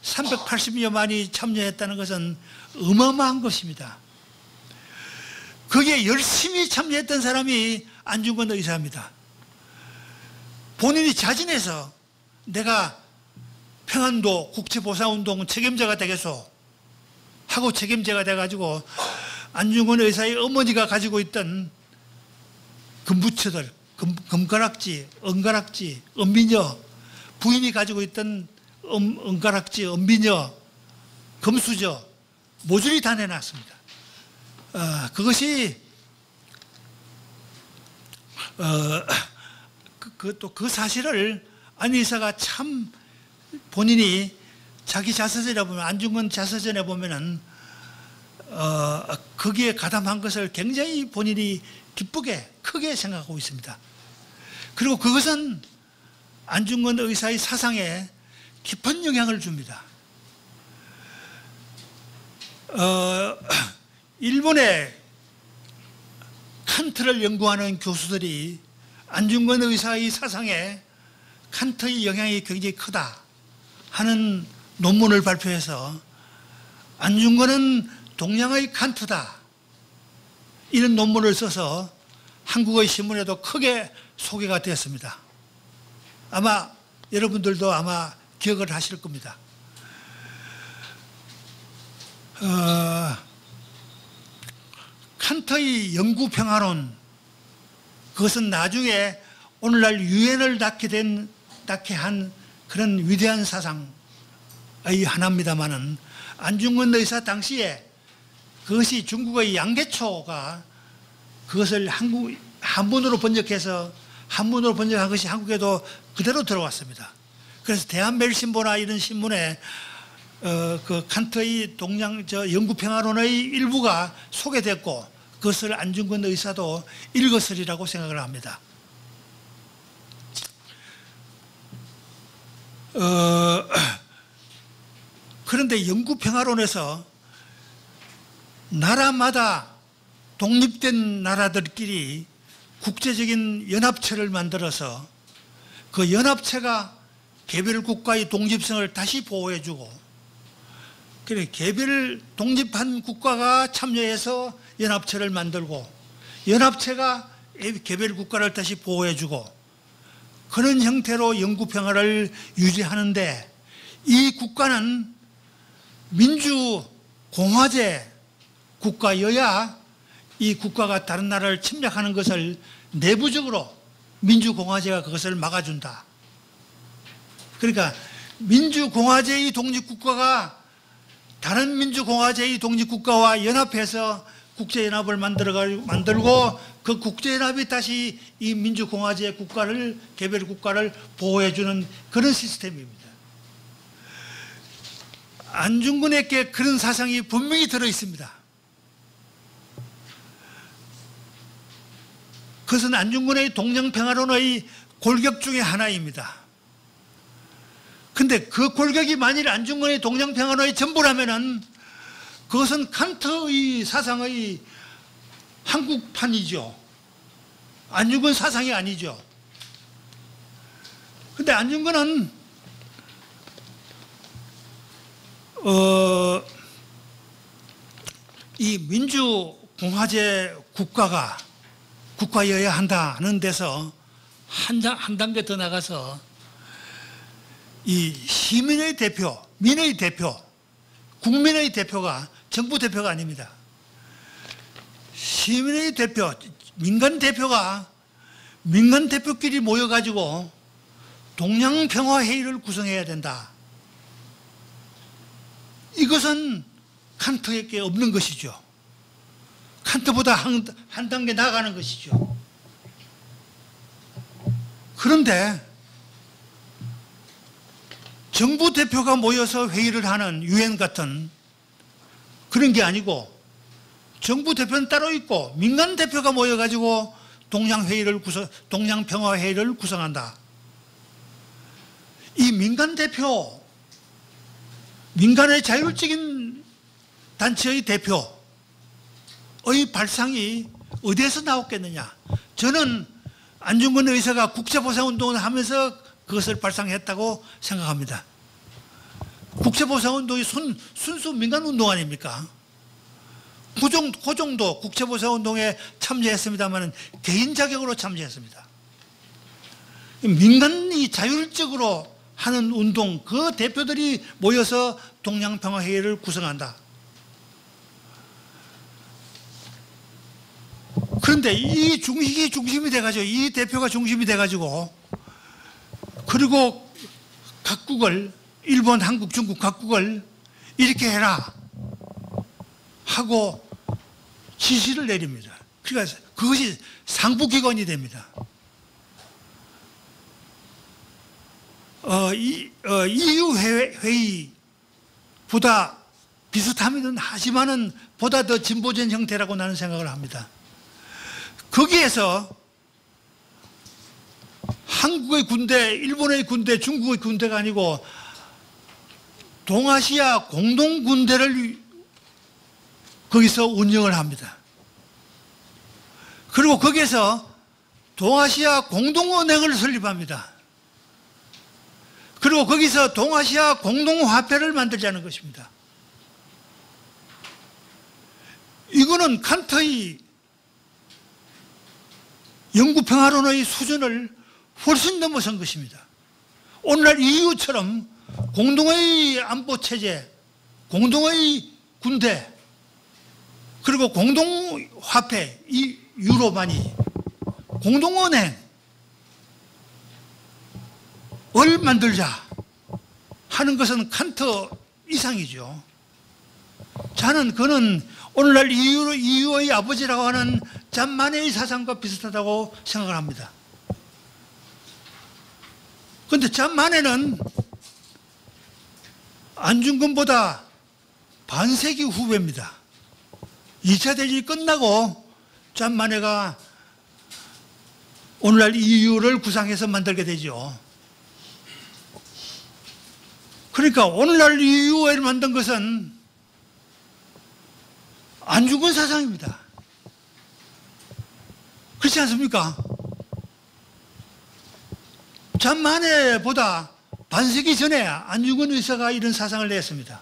삼백팔십여만이 참여했다는 것은 어마어마한 것입니다. 거기에 열심히 참여했던 사람이 안중근 의사입니다. 본인이 자진해서 내가 평안도 국제보상운동 책임자가 되겠소 하고 책임자가 돼가지고 안중근 의사의 어머니가 가지고 있던 금부처들, 금, 금가락지, 은가락지, 은비녀, 부인이 가지고 있던 음, 은가락지, 은비녀, 금수저 모조리 다 내놨습니다. 어, 그것이 어, 그, 그, 또 그 사실을 안 의사가 참 본인이 자기 자서전에 보면, 안중근 자서전에 보면은 어, 거기에 가담한 것을 굉장히 본인이 기쁘게 크게 생각하고 있습니다. 그리고 그것은 안중근 의사의 사상에 깊은 영향을 줍니다. 어, 일본의 칸트를 연구하는 교수들이 안중근 의사의 사상에 칸트의 영향이 굉장히 크다 하는 논문을 발표해서 안중근은 동양의 칸트다 이런 논문을 써서 한국의 신문에도 크게 소개가 되었습니다. 아마 여러분들도 아마 기억을 하실 겁니다. 어, 칸트의 영구평화론, 그것은 나중에 오늘날 유엔을 닿게 된, 닿게 한 그런 위대한 사상의 하나입니다만은, 안중근 의사 당시에 그것이 중국의 양계초가 그것을 한국, 한문으로 번역해서 한문으로 번역한 것이 한국에도 그대로 들어왔습니다. 그래서 대한멜신보나 이런 신문에 어, 그 칸트의 동양 저 영구평화론의 일부가 소개됐고 그것을 안중근 의사도 읽었으리라고 생각을 합니다. 어, 그런데 영구평화론에서 나라마다 독립된 나라들끼리 국제적인 연합체를 만들어서 그 연합체가 개별 국가의 독립성을 다시 보호해주고, 그래 개별 독립한 국가가 참여해서 연합체를 만들고 연합체가 개별 국가를 다시 보호해주고, 그런 형태로 영구평화를 유지하는데, 이 국가는 민주공화제 국가여야 이 국가가 다른 나라를 침략하는 것을 내부적으로 민주공화제가 그것을 막아준다. 그러니까 민주공화제의 독립국가가 다른 민주공화제의 독립국가와 연합해서 국제연합을 만들고, 그 국제연합이 다시 이 민주공화제 국가를, 개별 국가를 보호해주는 그런 시스템입니다. 안중근에게 그런 사상이 분명히 들어있습니다. 그것은 안중근의 동양평화론의 골격 중에 하나입니다. 근데 그 골격이 만일 안중근의 동양평화론의 전부라면은 그것은 칸트의 사상의 한국판이죠. 안중근 사상이 아니죠. 근데 안중근은, 어, 이 민주공화제 국가가 국가여야 한다는 데서 한, 한 단계 더 나가서 이 시민의 대표, 민의 대표, 국민의 대표가 정부 대표가 아닙니다. 시민의 대표, 민간 대표가 민간 대표끼리 모여가지고 동양평화회의를 구성해야 된다. 이것은 칸트에게 없는 것이죠. 칸트보다 한, 한 단계 나가는 것이죠. 그런데 정부 대표가 모여서 회의를 하는 유엔 같은 그런 게 아니고, 정부 대표는 따로 있고 민간 대표가 모여가지고 동양회의를 구성, 동양평화회의를 구성한다. 이 민간 대표, 민간의 자율적인 단체의 대표 의 발상이 어디에서 나왔겠느냐. 저는 안중근 의사가 국제보상운동을 하면서 그것을 발상했다고 생각합니다. 국제보상운동이 순, 순수 민간운동 아닙니까? 그 정도, 그 정도 국제보상운동에 참여했습니다만 개인 자격으로 참여했습니다. 민간이 자율적으로 하는 운동, 그 대표들이 모여서 동양평화회의를 구성한다. 그런데 이 중식이 중심이 돼가지고, 이 대표가 중심이 돼가지고, 그리고 각국을, 일본, 한국, 중국 각국을 이렇게 해라 하고 지시를 내립니다. 그러니까 그것이 상부기관이 됩니다. 어, 이, 어, 이유 회의보다 비슷하면은 하지만은 보다 더 진보적인 형태라고 나는 생각을 합니다. 거기에서 한국의 군대, 일본의 군대, 중국의 군대가 아니고 동아시아 공동군대를 거기서 운영을 합니다. 그리고 거기에서 동아시아 공동은행을 설립합니다. 그리고 거기서 동아시아 공동화폐를 만들자는 것입니다. 이거는 칸트의 영구평화론의 수준을 훨씬 넘어선 것입니다. 오늘날 이유처럼 공동의 안보체제, 공동의 군대, 그리고 공동화폐, 이 유로만이, 공동은행을 만들자 하는 것은 칸트 이상이죠. 저는 그는 오늘날 이유, 이유의 아버지라고 하는 잔만의 사상과 비슷하다고 생각을 합니다. 그런데 잔만에는 안중근보다 반세기 후배입니다. 이 차 대전이 끝나고 잔만해가 오늘날 이유를 구상해서 만들게 되죠. 그러니까 오늘날 이유를 만든 것은 안중근 사상입니다. 그렇지 않습니까? 잔만해보다 반세기 전에 안중근 의사가 이런 사상을 냈습니다.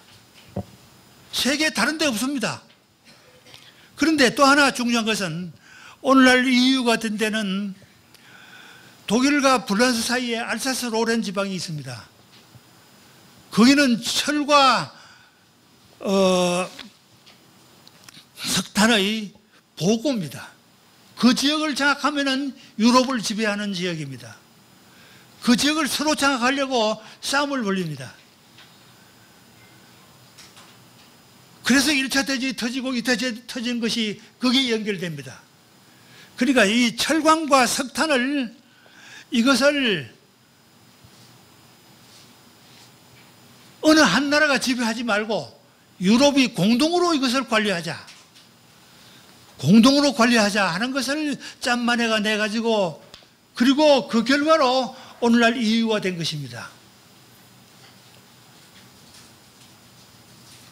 세계 다른 데 없습니다. 그런데 또 하나 중요한 것은 오늘날 이유 같은 데는 독일과 프랑스 사이에 알사스 로렌 지방이 있습니다. 거기는 철과 어, 석탄의 보고입니다. 그 지역을 장악하면은 유럽을 지배하는 지역입니다. 그 지역을 서로 장악하려고 싸움을 벌립니다. 그래서 일 차 대전이 터지고 이 차 대전이 터진 것이 거기에 연결됩니다. 그러니까 이 철광과 석탄을, 이것을 어느 한 나라가 지배하지 말고 유럽이 공동으로 이것을 관리하자. 공동으로 관리하자 하는 것을 짠만해가 내가지고, 그리고 그 결과로 오늘날 이유가 된 것입니다.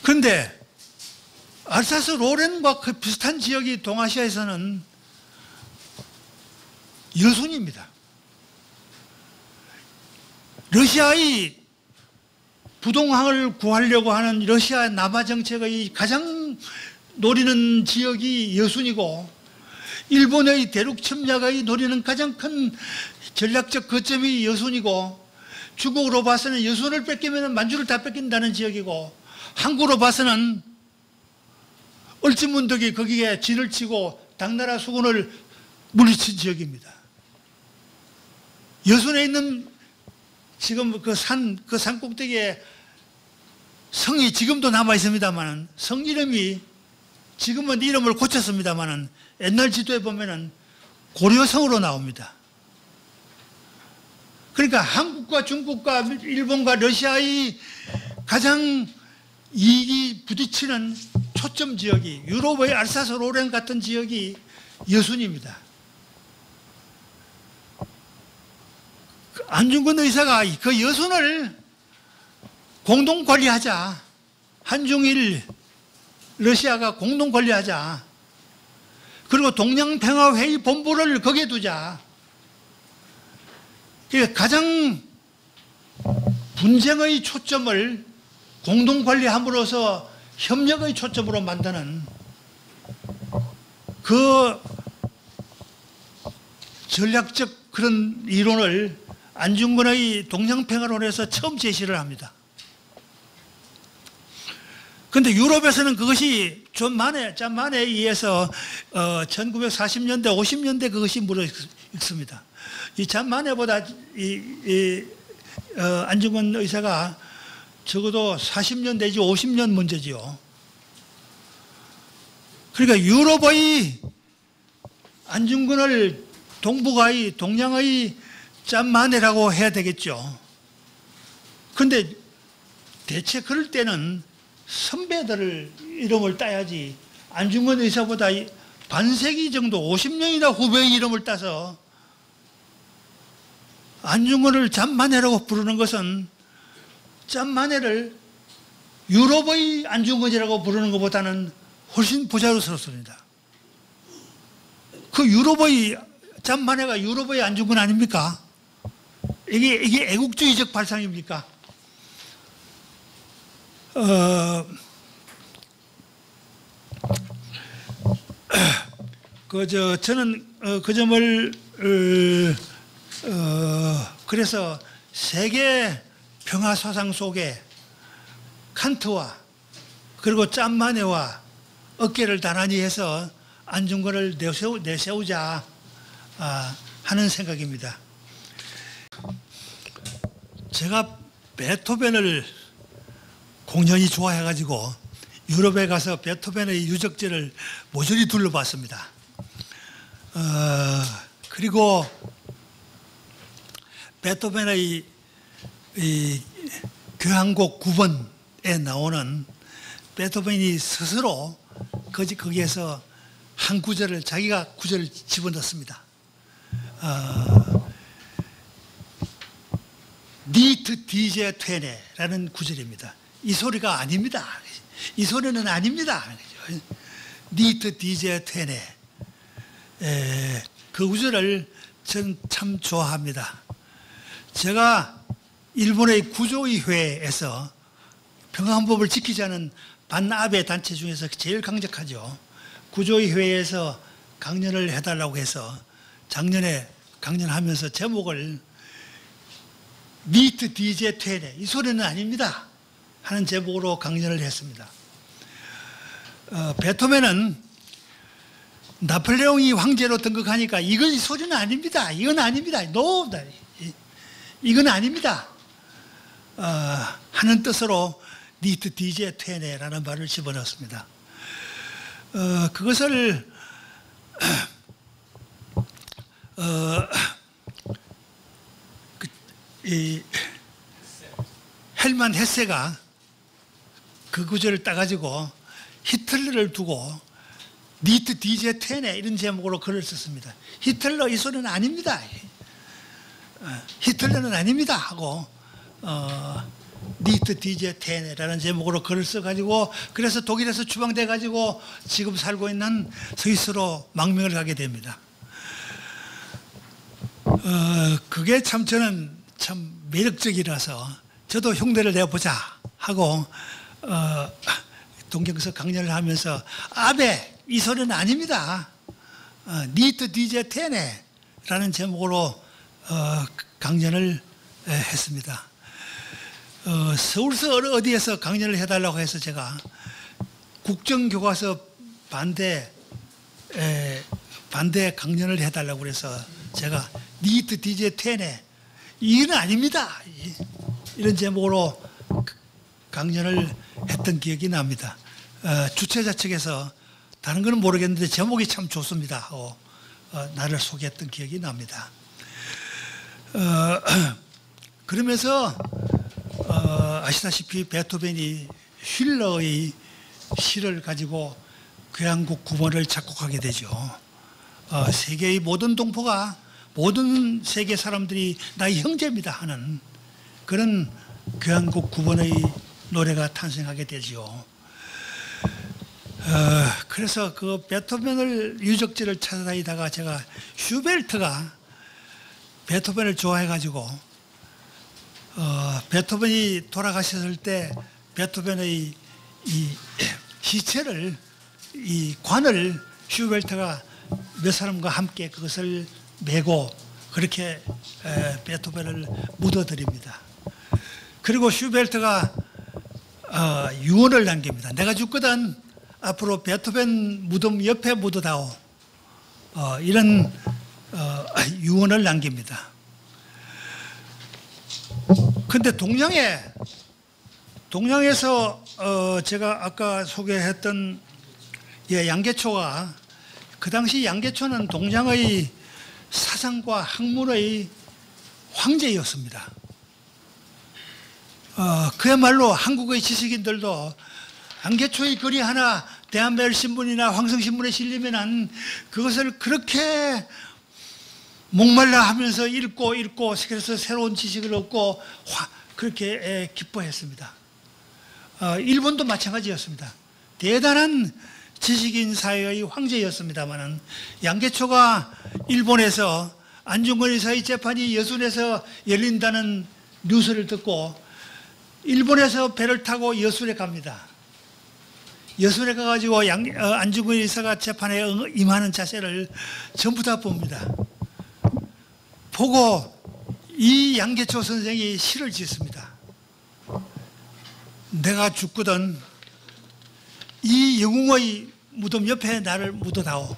그런데 알사스 로렌과 그 비슷한 지역이 동아시아에서는 여순입니다. 러시아의 부동항을 구하려고 하는 러시아 남하 정책의 가장 노리는 지역이 여순이고, 일본의 대륙 침략의 노리는 가장 큰 전략적 거점이 여순이고, 중국으로 봐서는 여순을 뺏기면 만주를 다 뺏긴다는 지역이고, 한국으로 봐서는 을지문덕이 거기에 진을 치고 당나라 수군을 물리친 지역입니다. 여순에 있는 지금 그 산, 그 산 꼭대기에 성이 지금도 남아 있습니다만, 성 이름이, 지금은 이름을 고쳤습니다만 옛날 지도에 보면은 고려성으로 나옵니다. 그러니까 한국과 중국과 일본과 러시아의 가장 이익이 부딪히는 초점 지역이, 유럽의 알사스 로렌 같은 지역이 여순입니다. 안중근 의사가 그 여순을 공동 관리하자, 한중일 러시아가 공동 관리하자, 그리고 동양평화회의 본부를 거기에 두자. 가장 분쟁의 초점을 공동 관리함으로써 협력의 초점으로 만드는 그 전략적 그런 이론을 안중근의 동양평화론에서 처음 제시를 합니다. 그런데 유럽에서는 그것이 존만에, 짠만에 의해서 어, 천구백사십 년대, 오십 년대 그것이 물어 있습니다. 이 잔만해보다 이, 이, 어, 안중근 의사가 적어도 사십 년 내지 오십 년 문제지요. 그러니까 유럽의 안중근을 동북아의, 동양의 짠만해라고 해야 되겠죠. 그런데 대체 그럴 때는 선배들을 이름을 따야지, 안중근 의사보다 반세기 정도, 오십 년이나 후배의 이름을 따서 안중근을 잔만해라고 부르는 것은, 잔만해를 유럽의 안중근이라고 부르는 것보다는 훨씬 부자연스럽습니다. 그 유럽의 잔만해가 유럽의 안중근 아닙니까? 이게, 이게 애국주의적 발상입니까? 어, 그, 저, 저는 어, 그 점을, 어, 어, 그래서 세계 평화사상 속에 칸트와 그리고 짠마네와 어깨를 단단히 해서 안중근을 내세우, 내세우자 아, 하는 생각입니다. 제가 베토벤을 공연히 좋아해가지고 유럽에 가서 베토벤의 유적지를 모조리 둘러봤습니다. 어, 그리고 베토벤의 이 교향곡 구 번에 나오는 베토벤이 스스로 거기에서 한 구절을 자기가 구절을 집어넣습니다. 어, 니트 디제 퇴네라는 구절입니다. 이 소리가 아닙니다. 이 소리는 아닙니다. 니트 디제 퇴네. 그 구절을 전 참 좋아합니다. 제가 일본의 구조의 회에서 평화헌법을 지키자는 반아베 단체 중에서 제일 강력하죠. 구조의 회에서 강연을 해달라고 해서 작년에 강연하면서 제목을 니트 디제 퇴네, 이 소리는 아닙니다 하는 제목으로 강연을 했습니다. 어, 베토벤은 나폴레옹이 황제로 등극하니까 이건 이 소리는 아닙니다. 이건 아닙니다. No, 이건 아닙니다. 어, 하는 뜻으로 니트 디제 퇴네라는 말을 집어넣었습니다. 어, 그것을 어, 그, 이, 헬만 헤세가 그 구절을 따가지고 히틀러를 두고 니트 디제 퇴네 이런 제목으로 글을 썼습니다. 히틀러 이 소리는 아닙니다. 히틀러는 아닙니다 하고 어, 니트 디제 퇴네라는 제목으로 글을 써가지고 그래서 독일에서 추방돼가지고 지금 살고 있는 스위스로 망명을 가게 됩니다. 어, 그게 참 저는 참 매력적이라서 저도 흉내를 내보자 하고 어, 동경서 강연을 하면서 아베 이 소리는 아닙니다. 어, 니트 디제 퇴네 라는 제목으로 어, 강연을 에, 했습니다. 어, 서울서 어디에서 강연을 해달라고 해서 제가 국정교과서 반대 에, 반대 강연을 해달라고 그래서 제가 니트 디제 퇴네 이건 아닙니다 이런 제목으로 강연을 했던 기억이 납니다. 어, 주최자 측에서 다른 건 모르겠는데 제목이 참 좋습니다 하고 어, 나를 소개했던 기억이 납니다. 어, 그러면서 어, 아시다시피 베토벤이 힐러의 시를 가지고 교향곡 구 번을 작곡하게 되죠. 어, 세계의 모든 동포가 모든 세계 사람들이 나의 형제입니다 하는 그런 교향곡 구 번의 노래가 탄생하게 되죠. 어, 그래서 그 베토벤을 유적지를 찾아다니다가 제가 슈베르트가 베토벤을 좋아해가지고 어, 베토벤이 돌아가셨을 때 베토벤의 이 시체를 이 관을 슈베르트가 몇 사람과 함께 그것을 메고 그렇게 에, 베토벤을 묻어드립니다. 그리고 슈베르트가 어, 유언을 남깁니다. 내가 죽거든 앞으로 베토벤 무덤 옆에 묻어다오. 어, 이런 어, 유언을 남깁니다. 그런데 동양에 동양에서 어, 제가 아까 소개했던 예, 양계초가 그 당시 양계초는 동양의 사상과 학문의 황제였습니다. 어, 그야말로 한국의 지식인들도 양계초의 글이 하나 대한매일신문이나 황성신문에 실리면 그것을 그렇게 목말라 하면서 읽고 읽고 그래서 새로운 지식을 얻고 화, 그렇게 에, 기뻐했습니다. 어, 일본도 마찬가지였습니다. 대단한 지식인 사회의 황제였습니다만은 양계초가 일본에서 안중근 의사의 재판이 여순에서 열린다는 뉴스를 듣고 일본에서 배를 타고 여순에 갑니다. 여순에 가가지고 양, 어, 안중근 의사가 재판에 임하는 자세를 전부 다 봅니다. 보고 이 양계초 선생이 시를 지었습니다. 내가 죽거든 이 영웅의 무덤 옆에 나를 묻어다오.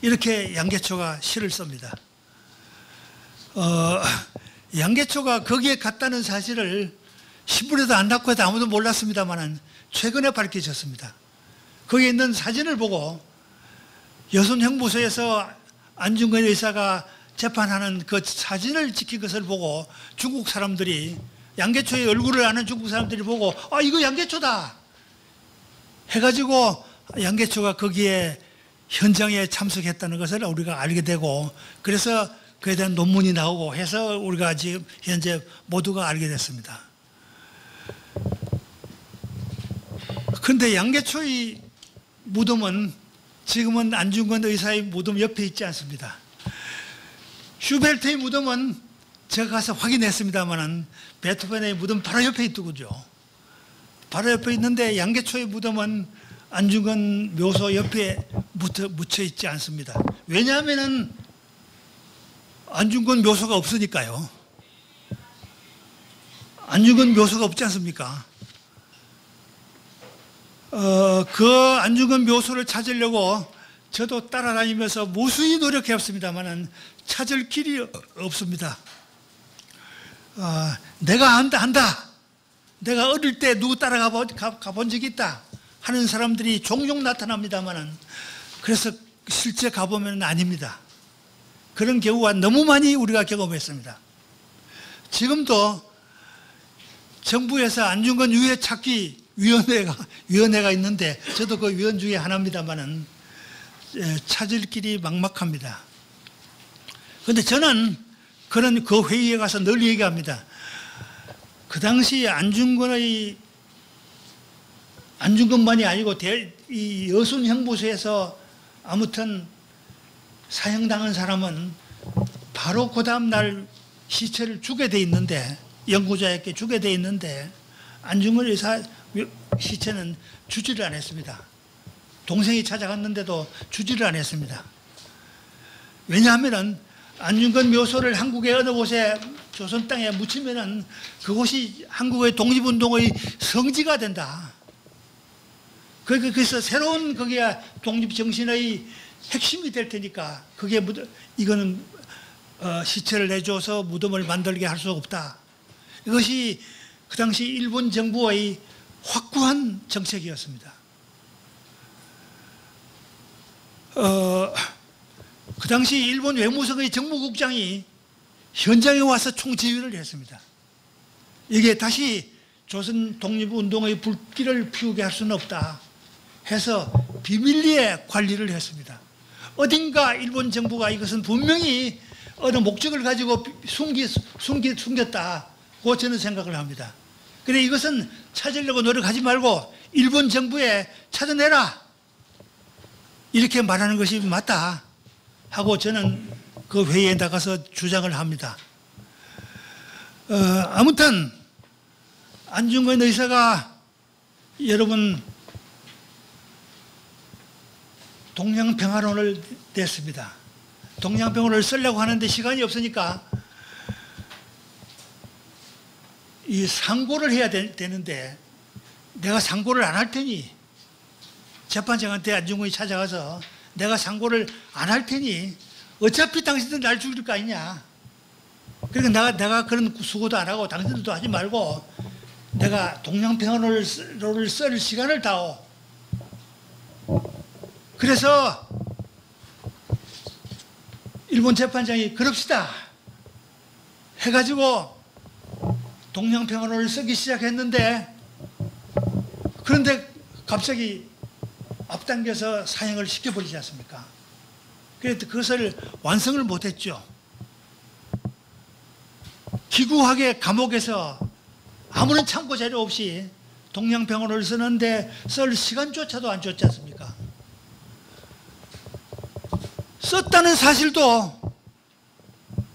이렇게 양계초가 시를 씁니다. 어, 양계초가 거기에 갔다는 사실을 신문에도 안 났고 해도 아무도 몰랐습니다만 최근에 밝혀졌습니다. 거기에 있는 사진을 보고 여순형무소에서 안중근 의사가 재판하는 그 사진을 찍힌 것을 보고 중국 사람들이, 양계초의 얼굴을 아는 중국 사람들이 보고 아 이거 양계초다 해가지고 양계초가 거기에 현장에 참석했다는 것을 우리가 알게 되고, 그래서 그에 대한 논문이 나오고 해서 우리가 지금 현재 모두가 알게 됐습니다. 그런데 양계초의 무덤은 지금은 안중근 의사의 무덤 옆에 있지 않습니다. 슈베르트의 무덤은 제가 가서 확인했습니다만 베토벤의 무덤 바로 옆에 있더군요. 바로 옆에 있는데 양계초의 무덤은 안중근 묘소 옆에 묻혀, 묻혀 있지 않습니다. 왜냐하면 안중근 묘소가 없으니까요. 안중근 묘소가 없지 않습니까? 어, 그 안중근 묘소를 찾으려고 저도 따라다니면서 무수히 노력했습니다만 찾을 길이 없습니다. 어, 내가 한다 한다, 내가 어릴 때 누구 따라가 가본 적이 있다 하는 사람들이 종종 나타납니다만 그래서 실제 가보면 아닙니다. 그런 경우가 너무 많이 우리가 경험했습니다. 지금도 정부에서 안중근 유해 찾기 위원회가, 위원회가 있는데 저도 그 위원 중에 하나입니다만 찾을 길이 막막합니다. 그런데 저는 그런 그 회의에 가서 늘 얘기합니다. 그 당시 안중근의, 안중근만이 아니고 대, 이 여순형무소에서 아무튼 사형당한 사람은 바로 그 다음날 시체를 주게 돼 있는데, 연구자에게 주게 돼 있는데 안중근 의사 시체는 주지를 안 했습니다. 동생이 찾아갔는데도 주지를 안 했습니다. 왜냐하면 안중근 묘소를 한국의 어느 곳에 조선 땅에 묻히면 그곳이 한국의 독립운동의 성지가 된다. 그래서 새로운 그게 독립정신의 핵심이 될 테니까 그게 이거는 시체를 내줘서 무덤을 만들게 할 수 없다. 이것이 그 당시 일본 정부의 확고한 정책이었습니다. 어, 그 당시 일본 외무성의 정무국장이 현장에 와서 총지휘를 했습니다. 이게 다시 조선 독립운동의 불길을 피우게 할 수는 없다 해서 비밀리에 관리를 했습니다. 어딘가 일본 정부가 이것은 분명히 어느 목적을 가지고 숨기, 숨기, 숨겼다고 저는 생각을 합니다. 그런데 이것은 찾으려고 노력하지 말고 일본 정부에 찾아내라 이렇게 말하는 것이 맞다 하고 저는 그 회의에 나가서 주장을 합니다. 어, 아무튼 안중근 의사가 여러분 동양평화론을 냈습니다. 동양평화론을 쓰려고 하는데 시간이 없으니까 이 상고를 해야 되, 되는데 내가 상고를 안 할 테니, 재판장한테 안중근이 찾아가서 내가 상고를 안 할 테니 어차피 당신들 날 죽일 거 아니냐, 그러니까 내가, 내가 그런 수고도 안 하고 당신들도 하지 말고 내가 동양평화론을 쓸, 쓸 시간을 다오. 그래서 일본 재판장이 그럽시다 해가지고 동양평화론을 쓰기 시작했는데, 그런데 갑자기 앞당겨서 사형을 시켜버리지 않습니까? 그래서 그것을 완성을 못했죠. 기구하게 감옥에서 아무런 참고 자료 없이 동양평화론을 쓰는데 쓸 시간조차도 안 줬지 않습니까? 썼다는 사실도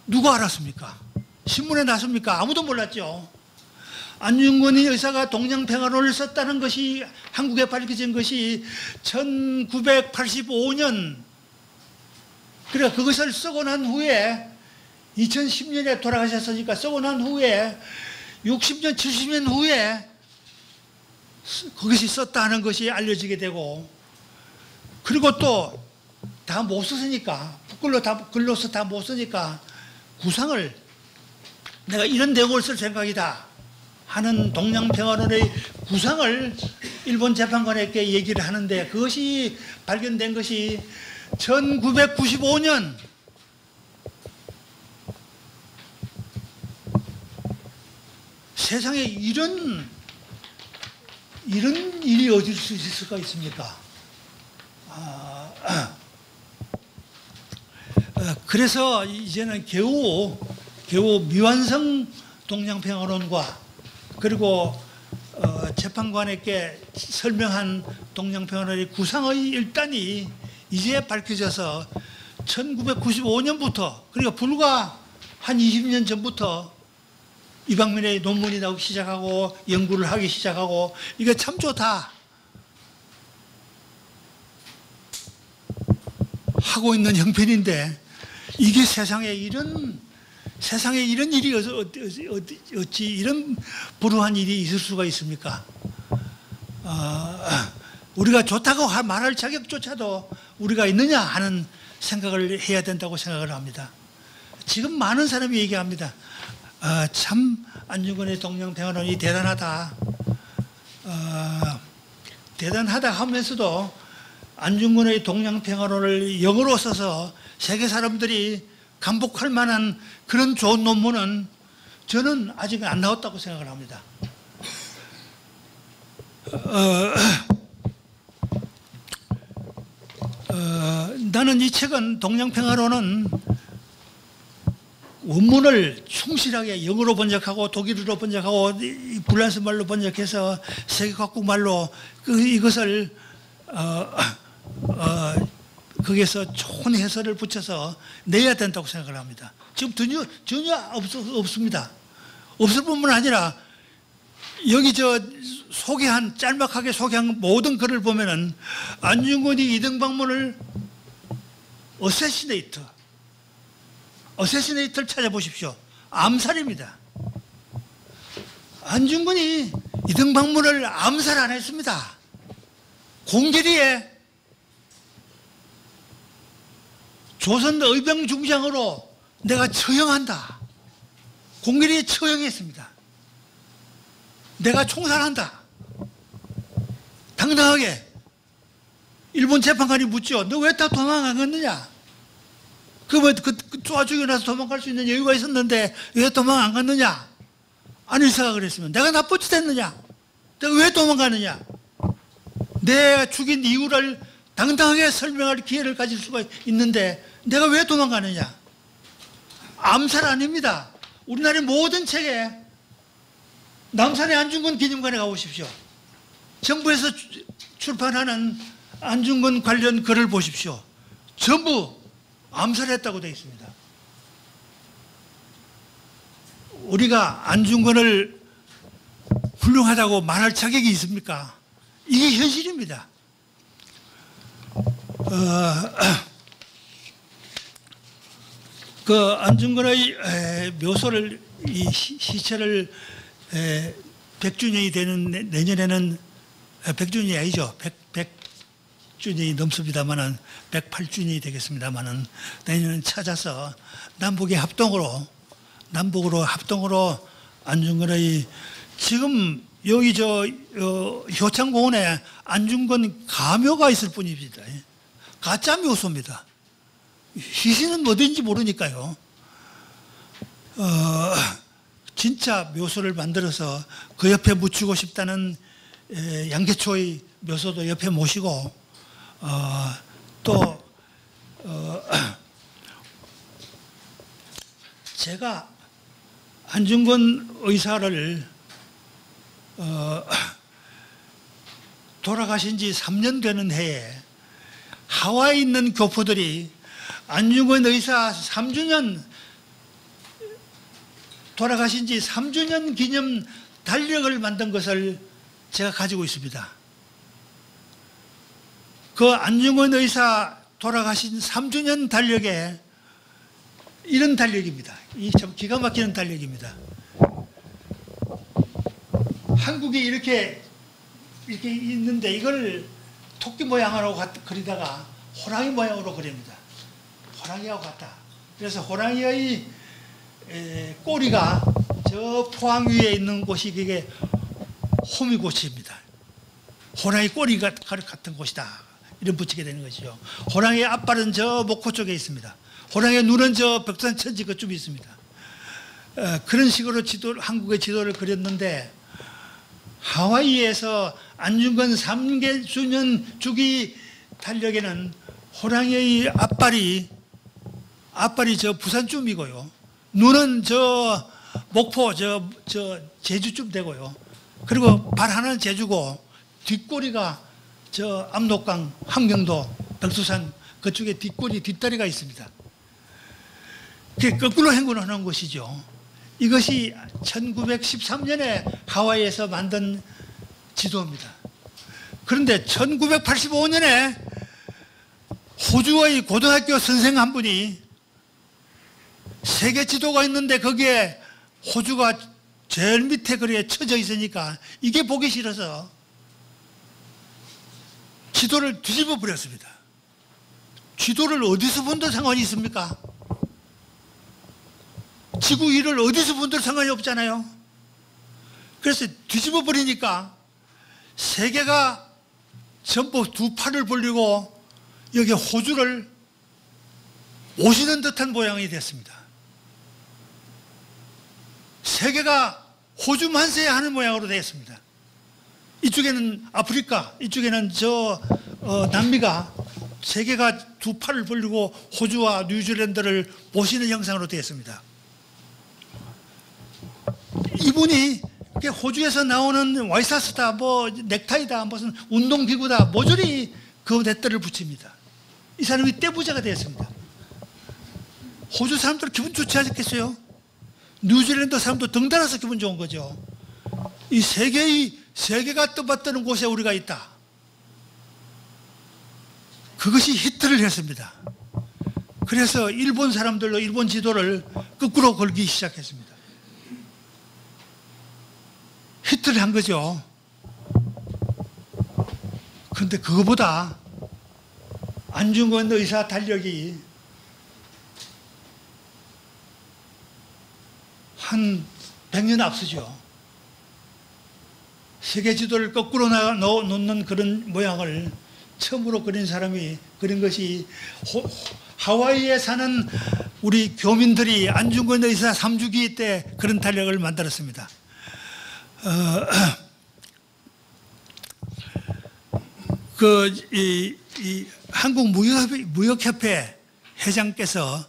누가 알았습니까? 신문에 났습니까? 아무도 몰랐죠. 안중근 의사가 동양평화론을 썼다는 것이 한국에 밝혀진 것이 천구백팔십오 년, 그래 그것을 쓰고 난 후에 이천십 년에 돌아가셨으니까 쓰고 난 후에 육십 년, 칠십 년 후에 거기서 썼다는 것이 알려지게 되고, 그리고 또 다 못 썼으니까, 북글로 다, 글로서 다 못 쓰니까 구상을 내가 이런 대목을 쓸 생각이다 하는 동양평화론의 구상을 일본 재판관에게 얘기를 하는데, 그것이 발견된 것이 천구백구십오 년 세상에 이런 이런 일이 어딜 수 있을 수가 있습니까? 아, 아. 아, 그래서 이제는 겨우 겨우 미완성 동양평화론과 그리고 어, 재판관에게 설명한 동양평화론의 구상의 일단이 이제 밝혀져서 천구백구십오 년부터, 그러니까 불과 한 이십 년 전부터 이방민의 논문이 나오기 시작하고 연구를 하기 시작하고, 이게 참 좋다 하고 있는 형편인데, 이게 세상에 이런 세상에 이런 일이 어찌, 어찌, 어찌 이런 불우한 일이 있을 수가 있습니까? 어, 우리가 좋다고 말할 자격조차도 우리가 있느냐 하는 생각을 해야 된다고 생각을 합니다. 지금 많은 사람이 얘기합니다. 어, 참 안중근의 동양평화론이 대단하다. 어, 대단하다 하면서도 안중근의 동양평화론을 영어로 써서 세계 사람들이 감복할 만한 그런 좋은 논문은 저는 아직 안 나왔다고 생각을 합니다. 어, 어, 나는 이 책은, 동양평화론은 원문을 충실하게 영어로 번역하고 독일어로 번역하고 불란스 말로 번역해서 세계 각국 말로 그, 이것을 어, 어, 거기에서 좋은 해설을 붙여서 내야 된다고 생각을 합니다. 지금 전혀, 전혀 없, 없습니다. 없을 뿐만 아니라 여기 저 소개한, 짤막하게 소개한 모든 글을 보면은 안중근이 이등 방문을 어세시네이터, 어세시네이터를 찾아보십시오. 암살입니다. 안중근이 이등 방문을 암살 안 했습니다. 공개리에 조선 의병중장으로 내가 처형한다. 공개리에 처형했습니다. 내가 총살한다. 당당하게. 일본 재판관이 묻죠. 너 왜 다 도망갔느냐? 그 뭐 그 쪼아 죽이고 나서 도망갈 수 있는 여유가 있었는데 왜 도망 안 갔느냐? 아니, 생각을 했으면 내가 나쁜 짓 했느냐? 내가 왜 도망가느냐? 내가 죽인 이유를 당당하게 설명할 기회를 가질 수가 있는데 내가 왜 도망가느냐? 암살 아닙니다. 우리나라의 모든 책에 남산의 안중근 기념관에 가보십시오. 정부에서 출판하는 안중근 관련 글을 보십시오. 전부 암살했다고 되어 있습니다. 우리가 안중근을 훌륭하다고 말할 자격이 있습니까? 이게 현실입니다. 어, 그 안중근의 묘소를, 이 시체를 에, 백 주년이 되는, 내년에는 백 주년이 아니죠. 백 주년이 넘습니다만은 백팔 주년이 되겠습니다만은 내년은 찾아서 남북의 합동으로 남북으로 합동으로 안중근의, 지금 여기 저 어, 효창공원에 안중근 가묘가 있을 뿐입니다. 가짜 묘소입니다. 시신은 어딘지 모르니까요. 어, 진짜 묘소를 만들어서 그 옆에 묻히고 싶다는 양계초의 묘소도 옆에 모시고, 어, 또 어, 제가 안중근 의사를 어, 돌아가신 지 삼 년 되는 해에 하와이에 있는 교포들이 안중근 의사 삼 주년, 돌아가신 지 삼 주년 기념 달력을 만든 것을 제가 가지고 있습니다. 그 안중근 의사 돌아가신 삼 주년 달력에 이런 달력입니다. 이 참 기가 막히는 달력입니다. 한국이 이렇게 이렇게 있는데 이걸 토끼 모양으로 그리다가 호랑이 모양으로 그립니다. 호랑이하고 같다. 그래서 호랑이의 에, 꼬리가 저 포항 위에 있는 곳이 이게 호미곶입니다. 호랑이 꼬리가 같은 곳이다. 이런 붙이게 되는 것이죠. 호랑이의 앞발은 저 목포 쪽에 있습니다. 호랑이의 눈은 저 벽산 천지 그쪽에 있습니다. 에, 그런 식으로 지도, 한국의 지도를 그렸는데 하와이에서 안중근 삼 개 주년 주기 달력에는 호랑이의 앞발이 앞발이 저 부산쯤이고요. 눈은 저 목포 저, 저 제주쯤 되고요. 그리고 발 하나는 제주고 뒷꼬리가 저 압록강 함경도 백두산 그쪽에 뒷꼬리 뒷다리가 있습니다. 그게 거꾸로 행군하는 것이죠. 이것이 천구백십삼 년에 하와이에서 만든 지도입니다. 그런데 천구백팔십오 년에 호주의 고등학교 선생 한 분이 세계 지도가 있는데 거기에 호주가 제일 밑에 그리에 쳐져 있으니까 이게 보기 싫어서 지도를 뒤집어 버렸습니다. 지도를 어디서 본들 상관이 있습니까? 지구 위를 어디서 본들 상관이 없잖아요. 그래서 뒤집어 버리니까 세계가 전부 두 팔을 벌리고 여기 호주를 모시는 듯한 모양이 됐습니다. 세계가 호주 만세 하는 모양으로 되었습니다. 이쪽에는 아프리카, 이쪽에는 저 어, 남미가 세계가 두 팔을 벌리고 호주와 뉴질랜드를 모시는 형상으로 되었습니다. 이분이 호주에서 나오는 와이사스다, 뭐 넥타이다, 무슨 운동기구다, 모조리 그 넷들을 붙입니다. 이 사람이 떼부자가 되었습니다. 호주 사람들 기분 좋지 않겠어요? 뉴질랜드 사람도 덩달아서 기분 좋은 거죠. 이 세계의 세계가 떠받드는 곳에 우리가 있다. 그것이 히트를 했습니다. 그래서 일본 사람들로 일본 지도를 거꾸로 걸기 시작했습니다. 히트를 한 거죠. 그런데 그거보다 안중근 의사 달력이 한 백 년 앞서죠. 세계 지도를 거꾸로 놓는 그런 모양을 처음으로 그린 사람이 그린 것이 호, 하와이에 사는 우리 교민들이 안중근 의사 삼 주기 때 그런 달력을 만들었습니다. 어, 그, 이, 이 한국 무역협회, 무역협회 회장께서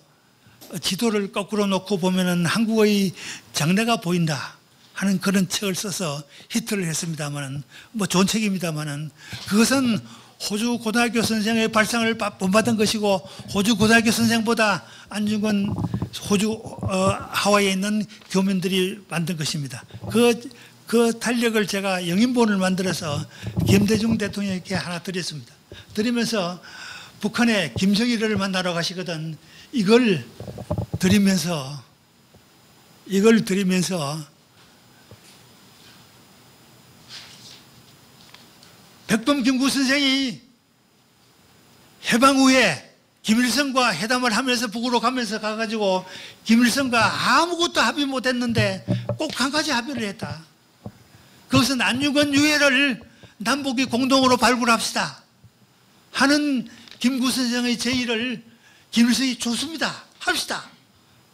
지도를 거꾸로 놓고 보면은 한국의 장래가 보인다 하는 그런 책을 써서 히트를 했습니다만은, 뭐 좋은 책입니다만은, 그것은 호주 고등학교 선생의 발상을 본받은 것이고, 호주 고등학교 선생보다 안중근 호주, 어, 하와이에 있는 교민들이 만든 것입니다. 그, 그 달력을 제가 영인본을 만들어서 김대중 대통령께 하나 드렸습니다. 드리면서 북한에 김정일을 만나러 가시거든 이걸 드리면서 이걸 드리면서 백범김구 선생이 해방 후에 김일성과 회담을 하면서 북으로 가면서 가가지고 김일성과 아무것도 합의 못했는데 꼭 한 가지 합의를 했다. 그것은 안중근 유해를 남북이 공동으로 발굴합시다 하는 김구 선생의 제의를 김일성이 좋습니다. 합시다.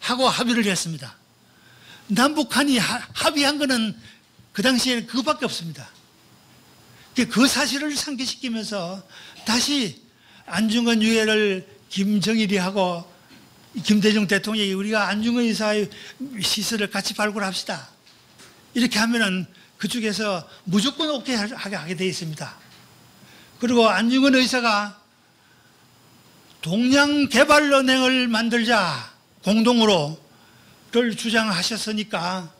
하고 합의를 했습니다. 남북한이 하, 합의한 거는 그 당시에는 그거밖에 없습니다. 그 사실을 상기시키면서 다시 안중근 유해를 김정일이 하고 김대중 대통령이 우리가 안중근 의사의 시설을 같이 발굴합시다. 이렇게 하면은 그쪽에서 무조건 오케이 하게 되어 있습니다. 그리고 안중근 의사가 동양개발은행을 만들자 공동으로를 주장하셨으니까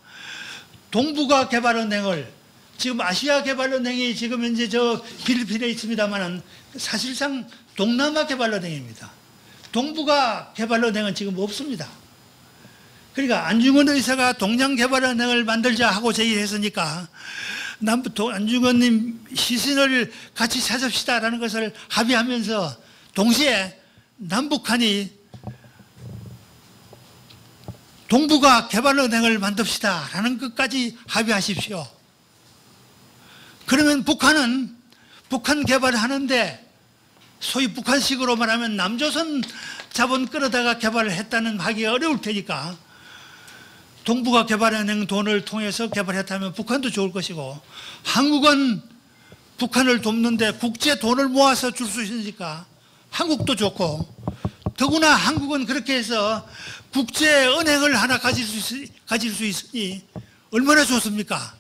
동북아 개발은행을, 지금 아시아 개발은행이 지금 현재 저 필리핀에 있습니다만은 사실상 동남아 개발은행입니다. 동북아 개발은행은 지금 없습니다. 그러니까 안중근 의사가 동양개발은행을 만들자 하고 제의했으니까 남부터 안중근님 시신을 같이 찾읍시다라는 것을 합의하면서 동시에 남북한이 동북아 개발은행을 만듭시다라는 것까지 합의하십시오. 그러면 북한은 북한 개발하는데 소위 북한식으로 말하면 남조선 자본 끌어다가 개발을 했다는 하기가 어려울 테니까 동북아 개발은행 돈을 통해서 개발했다면 북한도 좋을 것이고 한국은 북한을 돕는데 국제 돈을 모아서 줄 수 있으니까 한국도 좋고 더구나 한국은 그렇게 해서 국제은행을 하나 가질 수, 있, 가질 수 있으니 얼마나 좋습니까?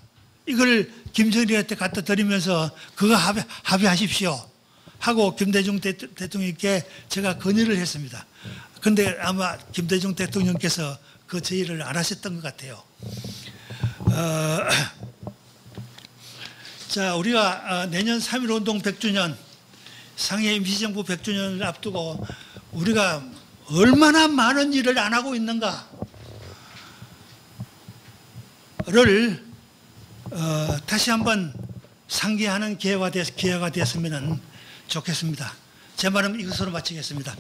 이걸 김정일한테 갖다 드리면서 그거 합의, 합의하십시오 하고 김대중 대, 대통령께 제가 건의를 했습니다. 근데 아마 김대중 대통령께서 그 제의를 안 하셨던 것 같아요. 어, 자, 우리가 내년 삼일운동 백 주년 상해 임시정부 백 주년을 앞두고 우리가 얼마나 많은 일을 안 하고 있는가를 어, 다시 한번 상기하는 기회가, 됐, 기회가 됐으면 좋겠습니다. 제 말은 이것으로 마치겠습니다.